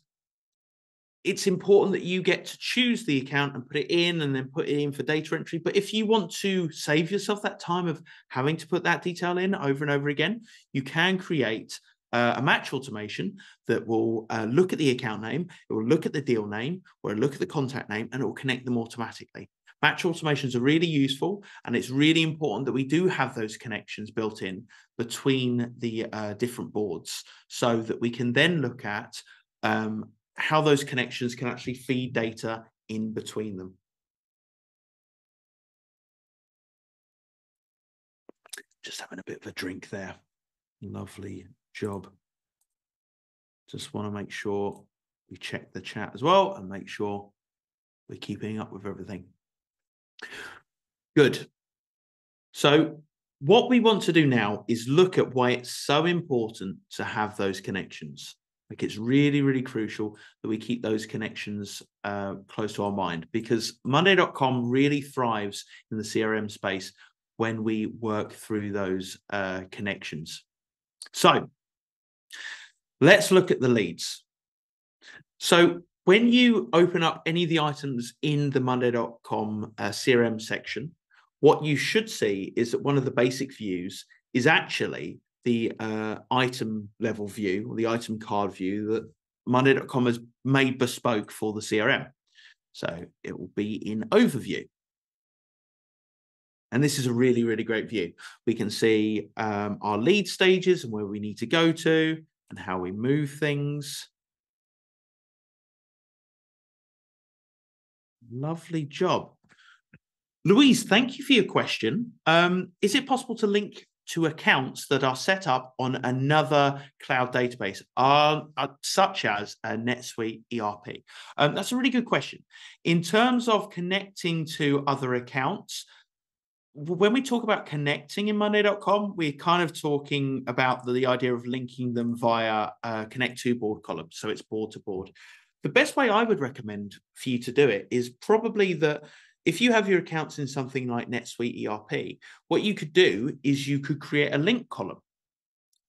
it's important that you get to choose the account and put it in and then put it in for data entry. But if you want to save yourself that time of having to put that detail in over and over again, you can create uh, a match automation that will uh, look at the account name, it will look at the deal name, or look at the contact name, and it will connect them automatically. Match automations are really useful, and it's really important that we do have those connections built in between the uh, different boards so that we can then look at um, how those connections can actually feed data in between them. Just having a bit of a drink there. Lovely job. Just want to make sure we check the chat as well and make sure we're keeping up with everything. Good. So what we want to do now is look at why it's so important to have those connections. Like, it's really, really crucial that we keep those connections uh, close to our mind, because Monday dot com really thrives in the C R M space when we work through those uh, connections. So let's look at the leads. So when you open up any of the items in the Monday dot com uh, C R M section, what you should see is that one of the basic views is actually the uh, item level view, or the item card view, that Monday dot com has made bespoke for the C R M. So it will be in overview. And this is a really, really great view. We can see um, our lead stages and where we need to go to and how we move things. Lovely job. Louise, thank you for your question. Um, is it possible to link to accounts that are set up on another cloud database, are, are, such as a NetSuite E R P? Um, that's a really good question. In terms of connecting to other accounts, when we talk about connecting in Monday dot com, we're kind of talking about the, the idea of linking them via uh, connect to board column, so it's board to board. The best way I would recommend for you to do it is probably that if you have your accounts in something like NetSuite E R P, what you could do is you could create a link column.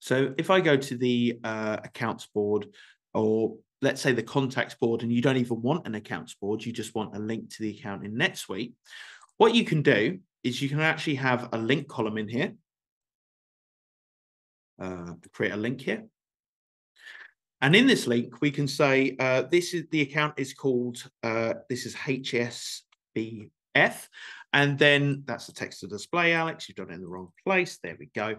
So if I go to the uh, accounts board, or let's say the contacts board, and you don't even want an accounts board, you just want a link to the account in NetSuite, what you can do is you can actually have a link column in here, uh, create a link here. And in this link, we can say uh, this is the account is called, uh, this is H S B F, and then that's the text to display. Alex, you've done it in the wrong place. There we go.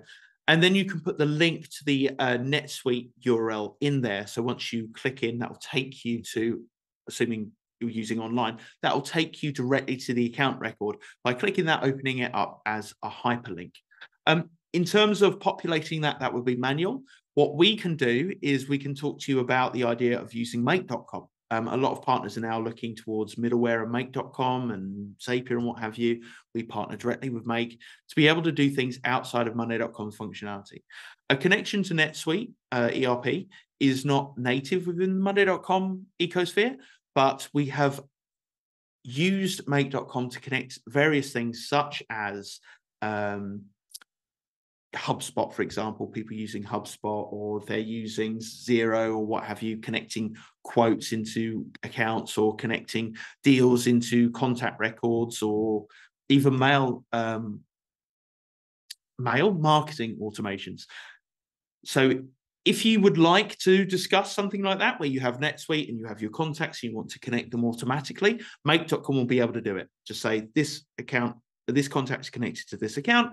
And then you can put the link to the uh, NetSuite U R L in there. So once you click in, that will take you to, assuming you're using online, that will take you directly to the account record by clicking that, opening it up as a hyperlink. Um, in terms of populating that, that would be manual. What we can do is we can talk to you about the idea of using make dot com. Um, a lot of partners are now looking towards middleware and make dot com and Zapier and what have you. We partner directly with Make to be able to do things outside of Monday dot com functionality. A connection to NetSuite uh, E R P is not native within the Monday dot com ecosphere, but we have used make dot com to connect various things such as um, HubSpot, for example, people using HubSpot, or they're using Xero or what have you, connecting quotes into accounts or connecting deals into contact records, or even mail, um, mail marketing automations. So if you would like to discuss something like that, where you have NetSuite and you have your contacts and you want to connect them automatically, make dot com will be able to do it. Just say this account, this contact is connected to this account,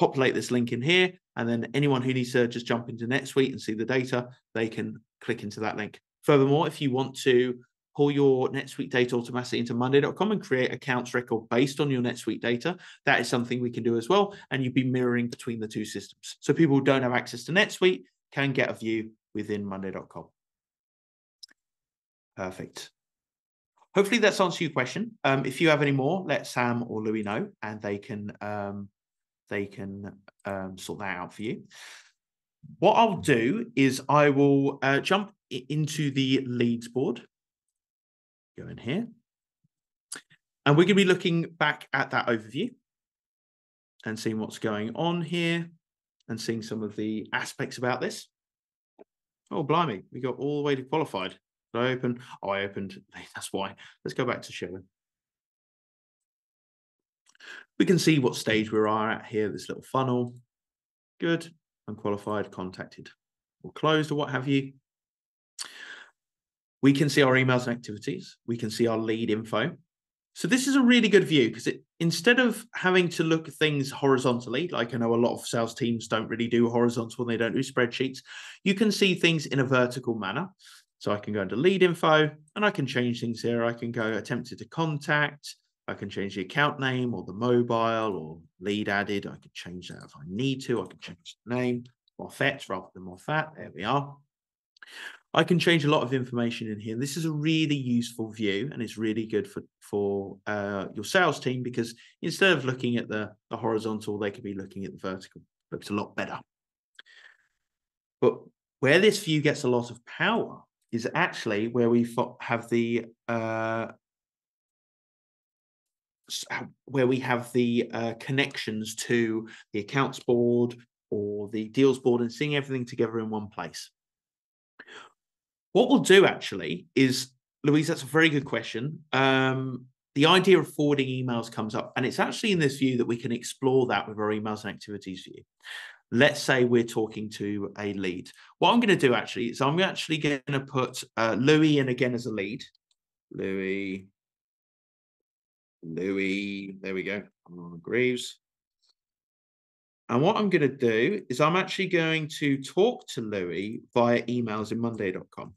populate this link in here, and then anyone who needs to just jump into NetSuite and see the data, they can click into that link. Furthermore, if you want to pull your NetSuite data automatically into Monday dot com and create accounts record based on your NetSuite data, that is something we can do as well. And you'd be mirroring between the two systems. So people who don't have access to NetSuite can get a view within Monday dot com. Perfect. Hopefully that's answered your question. Um, if you have any more, let Sam or Louis know, and they can um, they can um, sort that out for you. What I'll do is I will uh, jump into the leads board. Go in here. And we're going to be looking back at that overview and seeing what's going on here and seeing some of the aspects about this. Oh, blimey, we got all the way to qualified. Did I open? Oh, I opened. That's why. Let's go back to showing. We can see what stage we are at here, this little funnel. Good, unqualified, contacted, or closed, or what have you. We can see our emails and activities. We can see our lead info. So this is a really good view because it, instead of having to look at things horizontally, like I know a lot of sales teams don't really do horizontal, they don't do spreadsheets, you can see things in a vertical manner. So I can go into lead info and I can change things here. I can go attempted to contact. I can change the account name or the mobile or lead added. I could change that if I need to. I can change the name, Moffat rather than Moffat. There we are. I can change a lot of information in here. This is a really useful view, and it's really good for, for uh, your sales team because instead of looking at the, the horizontal, they could be looking at the vertical. Looks a lot better. But where this view gets a lot of power is actually where we have the uh, where we have the uh, connections to the accounts board or the deals board and seeing everything together in one place. What we'll do actually is, Louise, that's a very good question. Um, the idea of forwarding emails comes up, and it's actually in this view that we can explore that with our emails and activities view. Let's say we're talking to a lead. What I'm going to do actually is I'm actually going to put uh, Louis in again as a lead. Louis, Louis, there we go, Hargreaves. And what I'm going to do is I'm actually going to talk to Louis via emails in Monday dot com.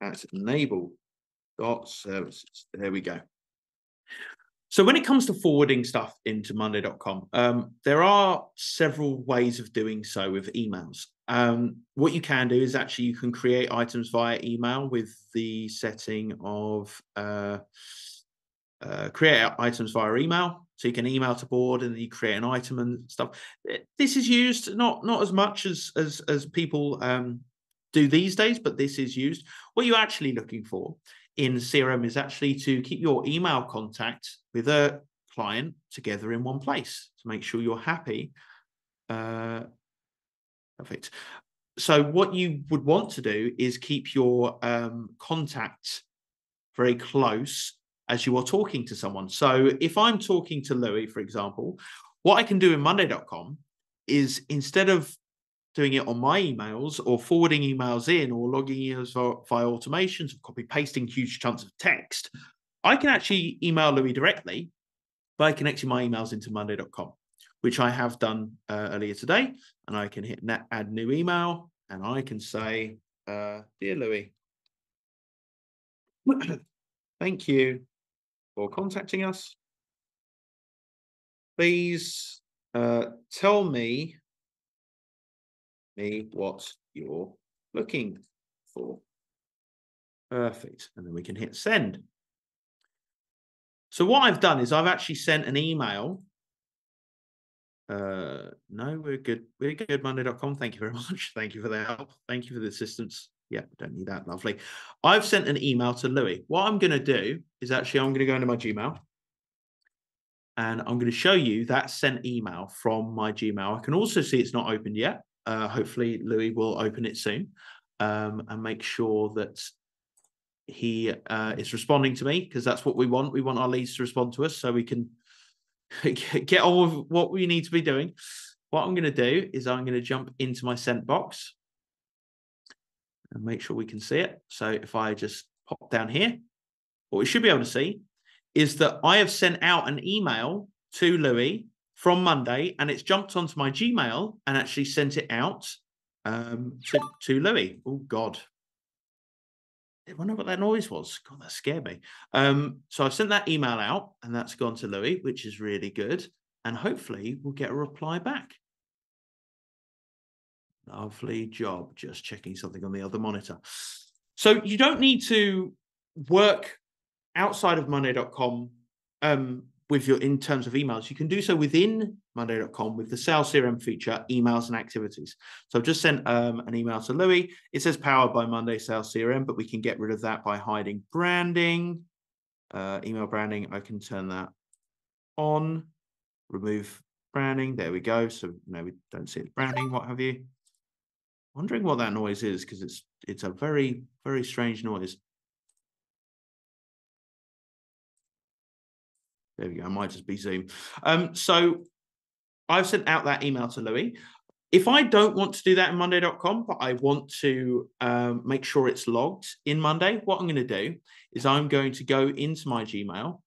That's enable dot services. There we go. So when it comes to forwarding stuff into Monday dot com, um, there are several ways of doing so with emails. Um, what you can do is actually you can create items via email with the setting of uh, uh, create items via email. So you can email to board and then you create an item and stuff. This is used not, not as much as, as, as people um, do these days, but this is used. What you're actually looking for in C R M is actually to keep your email contact with a client together in one place to make sure you're happy. Uh, perfect. So what you would want to do is keep your um, contacts very close as you are talking to someone. So if I'm talking to Louis, for example, what I can do in Monday dot com is instead of doing it on my emails or forwarding emails in or logging emails via automations, or copy pasting huge chunks of text, I can actually email Louis directly by connecting my emails into Monday dot com, which I have done uh, earlier today. And I can hit add new email and I can say, uh, dear Louis, thank you for contacting us. Please uh, tell me, me what you're looking for. Perfect. And then we can hit send. So what I've done is I've actually sent an email. Uh, no, we're good. We're good, Monday dot com. Thank you very much. Thank you for the help. Thank you for the assistance. Yeah, don't need that. Lovely. I've sent an email to Louis. What I'm going to do is actually I'm going to go into my Gmail. And I'm going to show you that sent email from my Gmail. I can also see it's not opened yet. Uh, hopefully, Louis will open it soon um, and make sure that he uh, is responding to me, because that's what we want. We want our leads to respond to us so we can get on with what we need to be doing. What I'm going to do is I'm going to jump into my sent box and make sure we can see it. So if I just pop down here, what we should be able to see is that I have sent out an email to Louis from Monday, and it's jumped onto my Gmail and actually sent it out um, to, to Louis. Oh, God. I wonder what that noise was. God, that scared me. Um, so I've sent that email out, and that's gone to Louis, which is really good. And hopefully we'll get a reply back. Lovely job. Just checking something on the other monitor. So you don't need to work outside of Monday dot com um, with your in terms of emails. You can do so within Monday dot com with the sales C R M feature, emails and activities. So I've just sent um, an email to Louis. It says powered by Monday sales C R M, but we can get rid of that by hiding branding, uh, email branding. I can turn that on, remove branding. There we go. So no, we don't see the branding, what have you. Wondering what that noise is, because it's it's a very, very strange noise. There we go. I might just be Zoom. Um, so I've sent out that email to Louis. If I don't want to do that in Monday dot com, but I want to um, make sure it's logged in Monday, what I'm going to do is I'm going to go into my Gmail.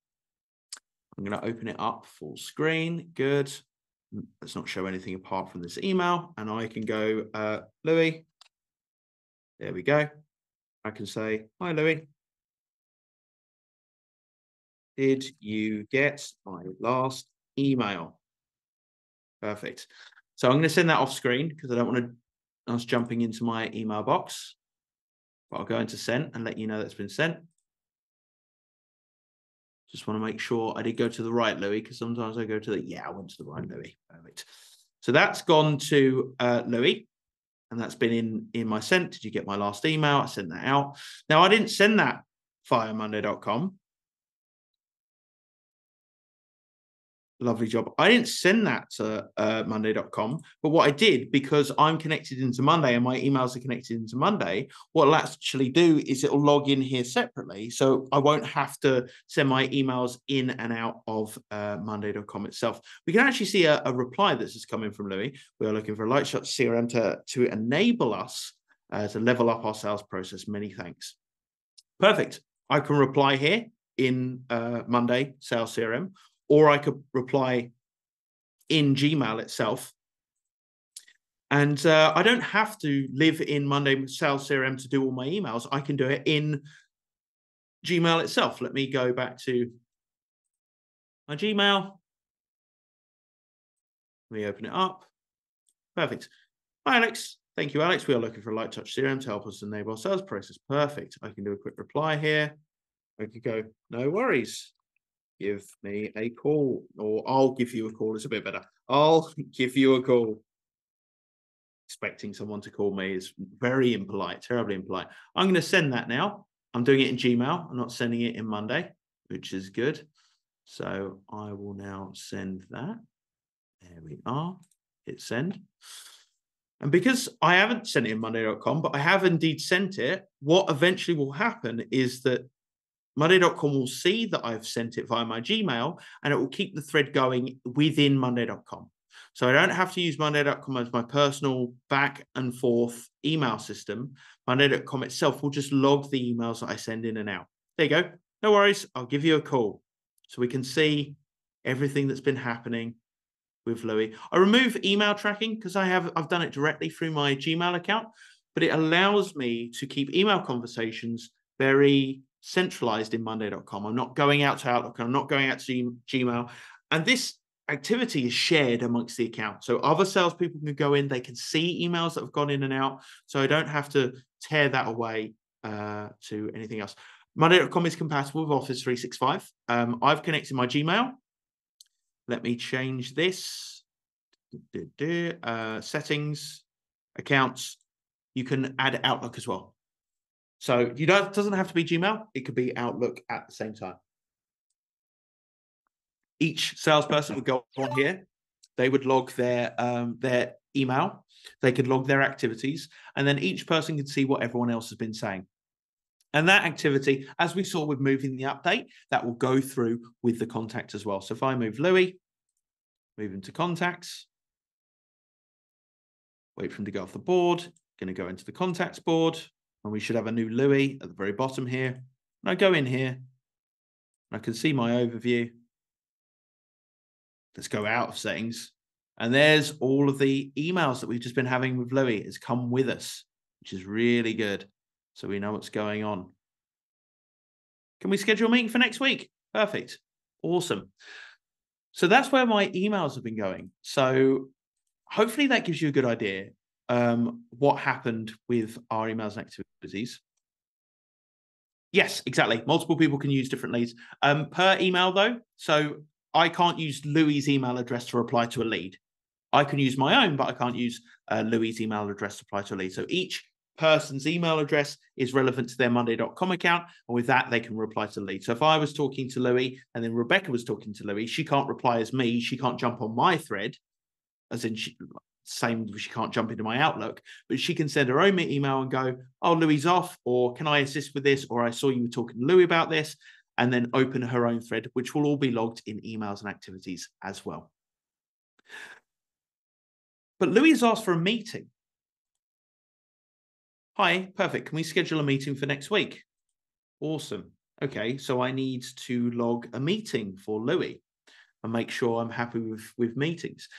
I'm going to open it up full screen. Good. Let's not show anything apart from this email. And I can go, uh, Louis. There we go. I can say, hi, Louis. Did you get my last email? Perfect. So I'm going to send that off screen because I don't want to us jumping into my email box. But I'll go into sent and let you know that's been sent. Just want to make sure I did go to the right, Louis, because sometimes I go to the, yeah, I went to the right, Louis. Perfect. So that's gone to uh, Louis. And that's been in, in my sent. Did you get my last email? I sent that out. Now, I didn't send that via Monday dot com. Lovely job. I didn't send that to uh, Monday dot com, but what I did, because I'm connected into Monday and my emails are connected into Monday, what it'll actually do is it'll log in here separately. So I won't have to send my emails in and out of uh, Monday dot com itself. We can actually see a, a reply that's just coming from Louis. We are looking for a Lightshot C R M to, to enable us uh, to level up our sales process. Many thanks. Perfect. I can reply here in uh, Monday Sales C R M. Or I could reply in Gmail itself. And uh, I don't have to live in Monday Sales C R M to do all my emails. I can do it in Gmail itself. Let me go back to my Gmail. Let me open it up. Perfect. Hi, Alex. Thank you, Alex. We are looking for a light touch C R M to help us enable our sales process. Perfect. I can do a quick reply here. I could go, no worries. Give me a call, or I'll give you a call. It's a bit better. I'll give you a call. Expecting someone to call me is very impolite, terribly impolite. I'm going to send that now. I'm doing it in Gmail. I'm not sending it in Monday, which is good. So I will now send that. There we are. Hit send. And because I haven't sent it in Monday dot com, but I have indeed sent it, what eventually will happen is that Monday dot com will see that I've sent it via my Gmail, and it will keep the thread going within Monday dot com. So I don't have to use Monday dot com as my personal back and forth email system. Monday dot com itself will just log the emails that I send in and out. There you go. No worries. I'll give you a call. So we can see everything that's been happening with Louis. I remove email tracking because I have I've done it directly through my Gmail account, but it allows me to keep email conversations very centralized in Monday dot com. I'm not going out to Outlook. I'm not going out to Gmail. And this activity is shared amongst the account. So other salespeople can go in. They can see emails that have gone in and out. So I don't have to tear that away uh, to anything else. Monday dot com is compatible with Office three sixty-five. Um, I've connected my Gmail. Let me change this. Uh, settings, accounts. You can add Outlook as well. So you don't, it doesn't have to be Gmail. It could be Outlook at the same time. Each salesperson would go on here. They would log their um, their email. They could log their activities. And then each person could see what everyone else has been saying. And that activity, as we saw with moving the update, that will go through with the contact as well. So if I move Louis, move him to contacts, wait for him to go off the board, going to go into the contacts board, and we should have a new Louis at the very bottom here. And I go in here, and I can see my overview. Let's go out of settings. And there's all of the emails that we've just been having with Louis. It's come with us, which is really good. So we know what's going on. Can we schedule a meeting for next week? Perfect. Awesome. So that's where my emails have been going. So hopefully that gives you a good idea um, what happened with our emails and activities. Yes, exactly. Multiple people can use different leads um, per email though. So I can't use Louis's email address to reply to a lead. I can use my own, but I can't use uh, Louis's email address to reply to a lead. So each person's email address is relevant to their Monday dot com account, and with that they can reply to the lead. So if I was talking to Louis and then Rebecca was talking to Louis, she can't reply as me, she can't jump on my thread, as in she, same she can't jump into my Outlook, but she can send her own email and go, oh, Louis's off, or can I assist with this, or I saw you were talking to Louis about this, and then open her own thread, which will all be logged in emails and activities as well. But Louis has asked for a meeting. Hi, perfect. Can we schedule a meeting for next week? Awesome. Okay, so I need to log a meeting for Louis and make sure I'm happy with, with meetings.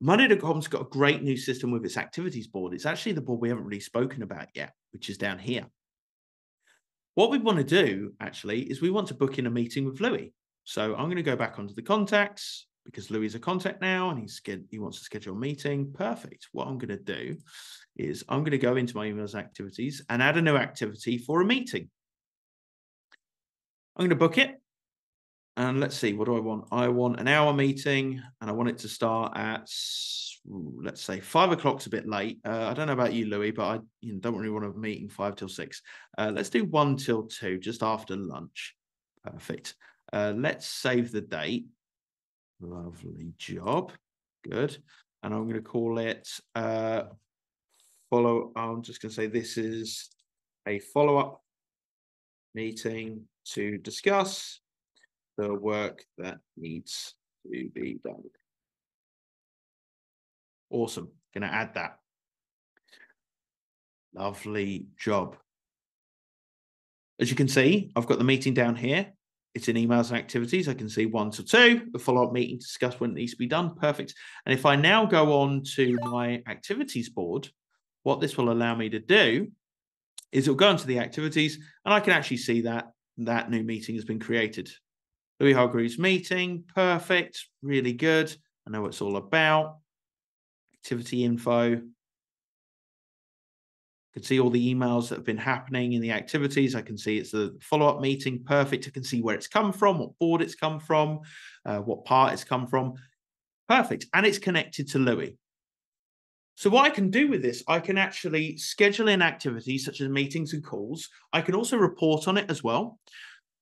Monday dot com's got a great new system with its activities board. It's actually the board we haven't really spoken about yet, which is down here. What we want to do, actually, is we want to book in a meeting with Louis. So I'm going to go back onto the contacts because Louis is a contact now and he's, he wants to schedule a meeting. Perfect. What I'm going to do is I'm going to go into my emails and activities and add a new activity for a meeting. I'm going to book it. And let's see, what do I want? I want an hour meeting and I want it to start at, let's say, five o'clock's a bit late. Uh, I don't know about you, Louis, but I you know, don't really want a meeting five till six. Uh, let's do one till two, just after lunch. Perfect. Uh, let's save the date. Lovely job. Good. And I'm going to call it... Uh, Follow, I'm just going to say this is a follow-up meeting to discuss the work that needs to be done. Awesome. Going to add that. Lovely job. As you can see, I've got the meeting down here. It's in emails and activities. I can see one to two, the follow-up meeting to discuss when it needs to be done. Perfect. And if I now go on to my activities board, what this will allow me to do is it'll go into the activities and I can actually see that that new meeting has been created. Louis Hargreaves meeting, perfect, really good. I know what it's all about. Activity info. I can see all the emails that have been happening in the activities. I can see it's the follow-up meeting, perfect. I can see where it's come from, what board it's come from, uh, what part it's come from. Perfect, and it's connected to Louis. So what I can do with this, I can actually schedule in activities such as meetings and calls. I can also report on it as well.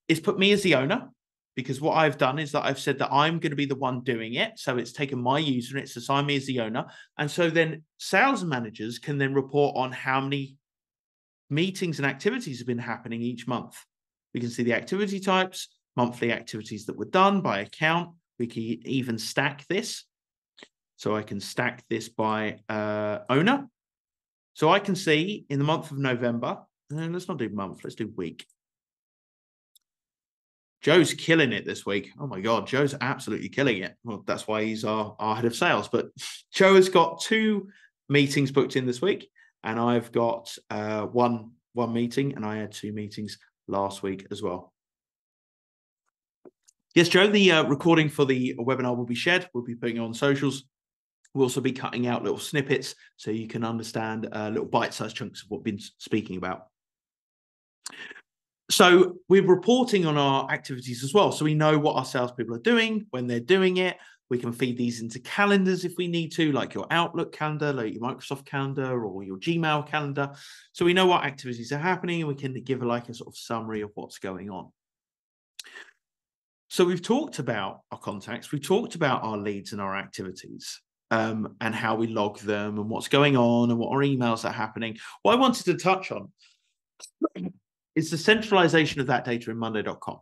It's put me as the owner because what I've done is that I've said that I'm going to be the one doing it. So it's taken my user and it's assigned me as the owner. And so then sales managers can then report on how many meetings and activities have been happening each month. We can see the activity types, monthly activities that were done by account. We can even stack this. So I can stack this by uh, owner. So I can see in the month of November, and let's not do month, let's do week. Joe's killing it this week. Oh my God, Joe's absolutely killing it. Well, that's why he's our, our head of sales. But Joe has got two meetings booked in this week, and I've got uh, one, one meeting, and I had two meetings last week as well. Yes, Joe, the uh, recording for the webinar will be shared. We'll be putting it on socials. We'll also be cutting out little snippets so you can understand uh, little bite-sized chunks of what we've been speaking about. So we're reporting on our activities as well. So we know what our salespeople are doing, when they're doing it. We can feed these into calendars if we need to, like your Outlook calendar, like your Microsoft calendar or your Gmail calendar. So we know what activities are happening, and we can give like a sort of summary of what's going on. So we've talked about our contacts, we've talked about our leads and our activities, um, and how we log them and what's going on and what our emails are happening. What I wanted to touch on is the centralization of that data in Monday dot com.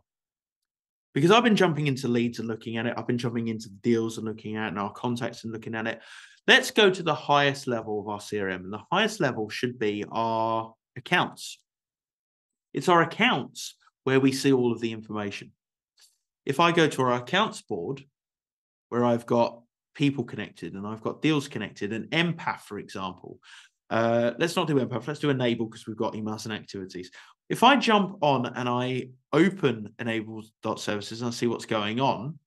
Because I've been jumping into leads and looking at it. I've been jumping into deals and looking at it, and our contacts and looking at it. Let's go to the highest level of our C R M. And the highest level should be our accounts. It's our accounts where we see all of the information. If I go to our accounts board, where I've got people connected and I've got deals connected and Empath, for example, uh, let's not do Empath. Let's do Enable because we've got emails and activities. If I jump on and I open enable dot services and I see what's going on,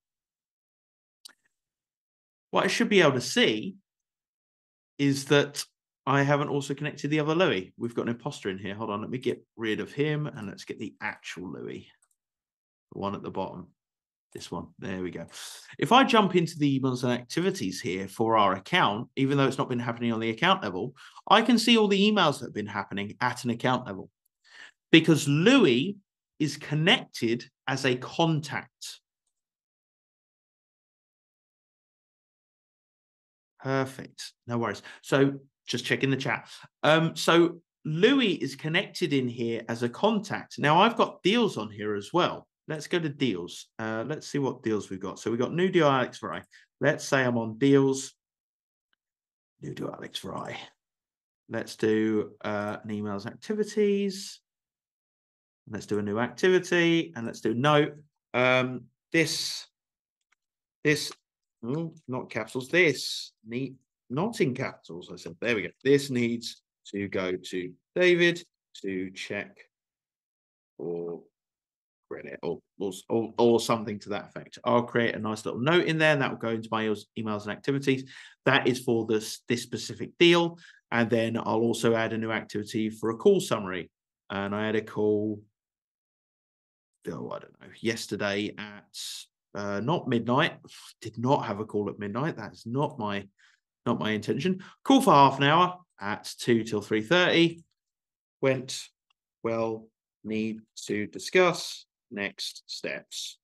what I should be able to see is that I haven't also connected the other Louis. We've got an imposter in here. Hold on, let me get rid of him and let's get the actual Louis, the one at the bottom, this one. There we go. If I jump into the emails and activities here for our account, even though it's not been happening on the account level, I can see all the emails that have been happening at an account level. Because Louis is connected as a contact. Perfect. No worries. So just check in the chat. Um, so Louis is connected in here as a contact. Now I've got deals on here as well. Let's go to deals. Uh, let's see what deals we've got. So we've got new deal Alex Fry. Let's say I'm on deals. New deal Alex Fry. Let's do uh, an emails activities. Let's do a new activity and let's do note. Um, this, this, oh, not capitals, this, need, not in capitals, I said, there we go. This needs to go to David to check for credit or, or, or something to that effect. I'll create a nice little note in there and that will go into my emails and activities. That is for this, this specific deal. And then I'll also add a new activity for a call summary. And I had a call. Oh, I don't know, yesterday at uh, not midnight. Did not have a call at midnight. That's not my not my intention. Call for half an hour at two till three thirty. Went well. Need to discuss next steps.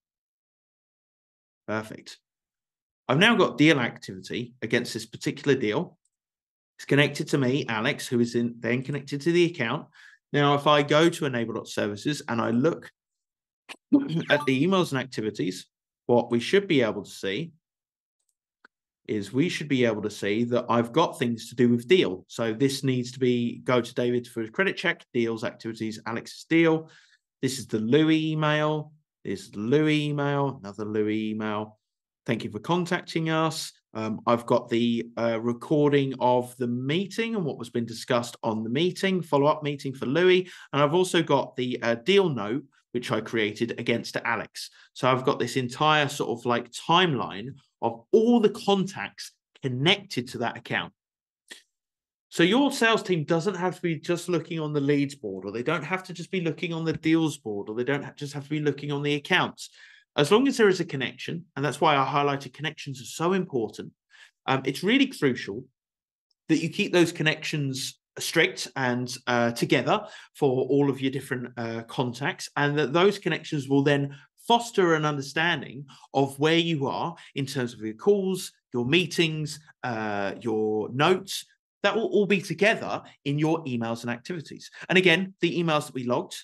Perfect. I've now got deal activity against this particular deal. It's connected to me, Alex, who is in, then connected to the account. Now, if I go to enable dot services and I look at the emails and activities, what we should be able to see is we should be able to see that I've got things to do with deal. So this needs to be go to David for a credit check, deals, activities, Alex's deal. This is the Louis email. This is the Louis email, another Louis email. Thank you for contacting us. Um, I've got the uh, recording of the meeting and what was been discussed on the meeting, follow-up meeting for Louis. And I've also got the uh, deal note, which I created against Alex. So I've got this entire sort of like timeline of all the contacts connected to that account. So your sales team doesn't have to be just looking on the leads board, or they don't have to just be looking on the deals board, or they don't just have to be looking on the accounts. As long as there is a connection, and that's why I highlighted connections are so important, um, it's really crucial that you keep those connections strict and uh, together for all of your different uh, contacts, and that those connections will then foster an understanding of where you are in terms of your calls, your meetings, uh, your notes. That will all be together in your emails and activities. And again, the emails that we logged,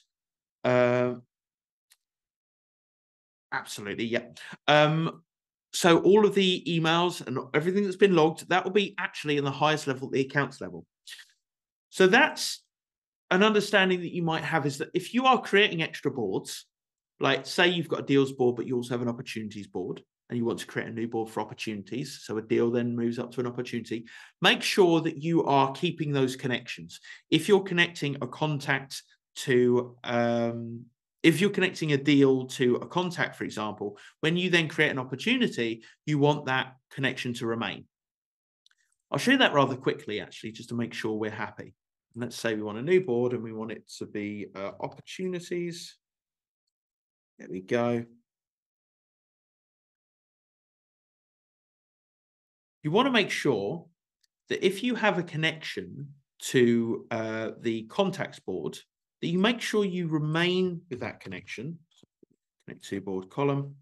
uh, Absolutely, yeah. Um, so all of the emails and everything that's been logged, that will be actually in the highest level, the accounts level. So that's an understanding that you might have is that if you are creating extra boards, like say you've got a deals board, but you also have an opportunities board and you want to create a new board for opportunities. So a deal then moves up to an opportunity. Make sure that you are keeping those connections. If you're connecting a contact to... Um, If you're connecting a deal to a contact, for example, when you then create an opportunity, you want that connection to remain. I'll show you that rather quickly, actually, just to make sure we're happy. And let's say we want a new board and we want it to be uh, opportunities. There we go. You want to make sure that if you have a connection to uh, the contacts board, that you make sure you remain with that connection. So connect to board column.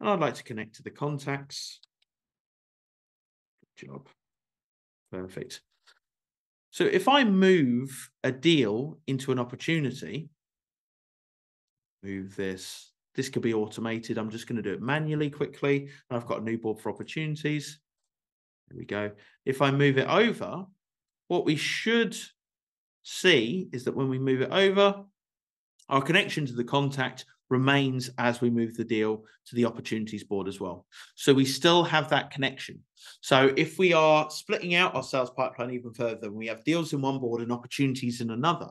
And I'd like to connect to the contacts. Good job. Perfect. So if I move a deal into an opportunity, move this, this could be automated. I'm just going to do it manually quickly. I've got a new board for opportunities. There we go. If I move it over, what we should see is that when we move it over, our connection to the contact remains as we move the deal to the opportunities board as well. So we still have that connection. So if we are splitting out our sales pipeline even further, and we have deals in one board and opportunities in another,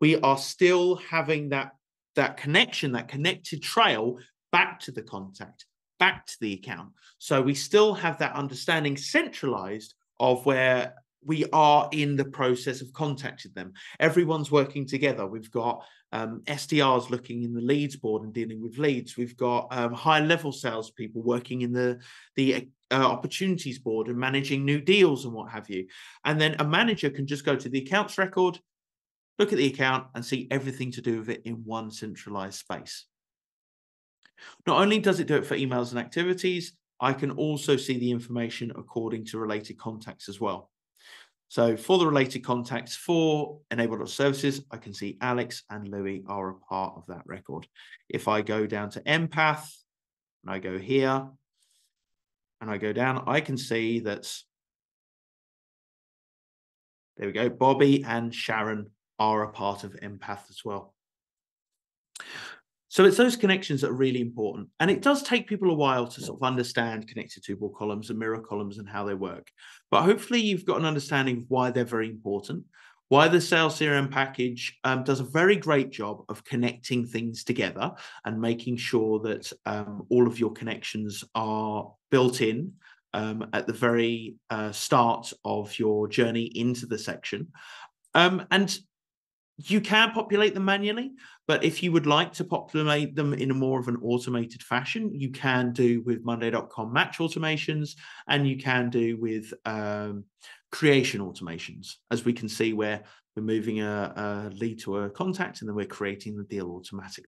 we are still having that, that connection, that connected trail back to the contact, back to the account. So we still have that understanding centralized of where we are in the process of contacting them. Everyone's working together. We've got um, S D Rs looking in the leads board and dealing with leads. We've got um, high-level salespeople working in the, the uh, opportunities board and managing new deals and what have you. And then a manager can just go to the accounts record, look at the account and see everything to do with it in one centralized space. Not only does it do it for emails and activities, I can also see the information according to related contacts as well. So for the related contacts for Enable dot services, I can see Alex and Louis are a part of that record. If I go down to Empath and I go here and I go down, I can see that, there we go, Bobby and Sharon are a part of Empath as well. So it's those connections that are really important. And it does take people a while to sort of understand connected to board columns and mirror columns and how they work. But hopefully you've got an understanding of why they're very important, why the Sales C R M package um, does a very great job of connecting things together and making sure that um, all of your connections are built in um, at the very uh, start of your journey into the section. Um, and you can populate them manually, but if you would like to populate them in a more of an automated fashion, you can do with Monday dot com match automations, and you can do with um, creation automations, as we can see where we're moving a, a lead to a contact and then we're creating the deal automatically.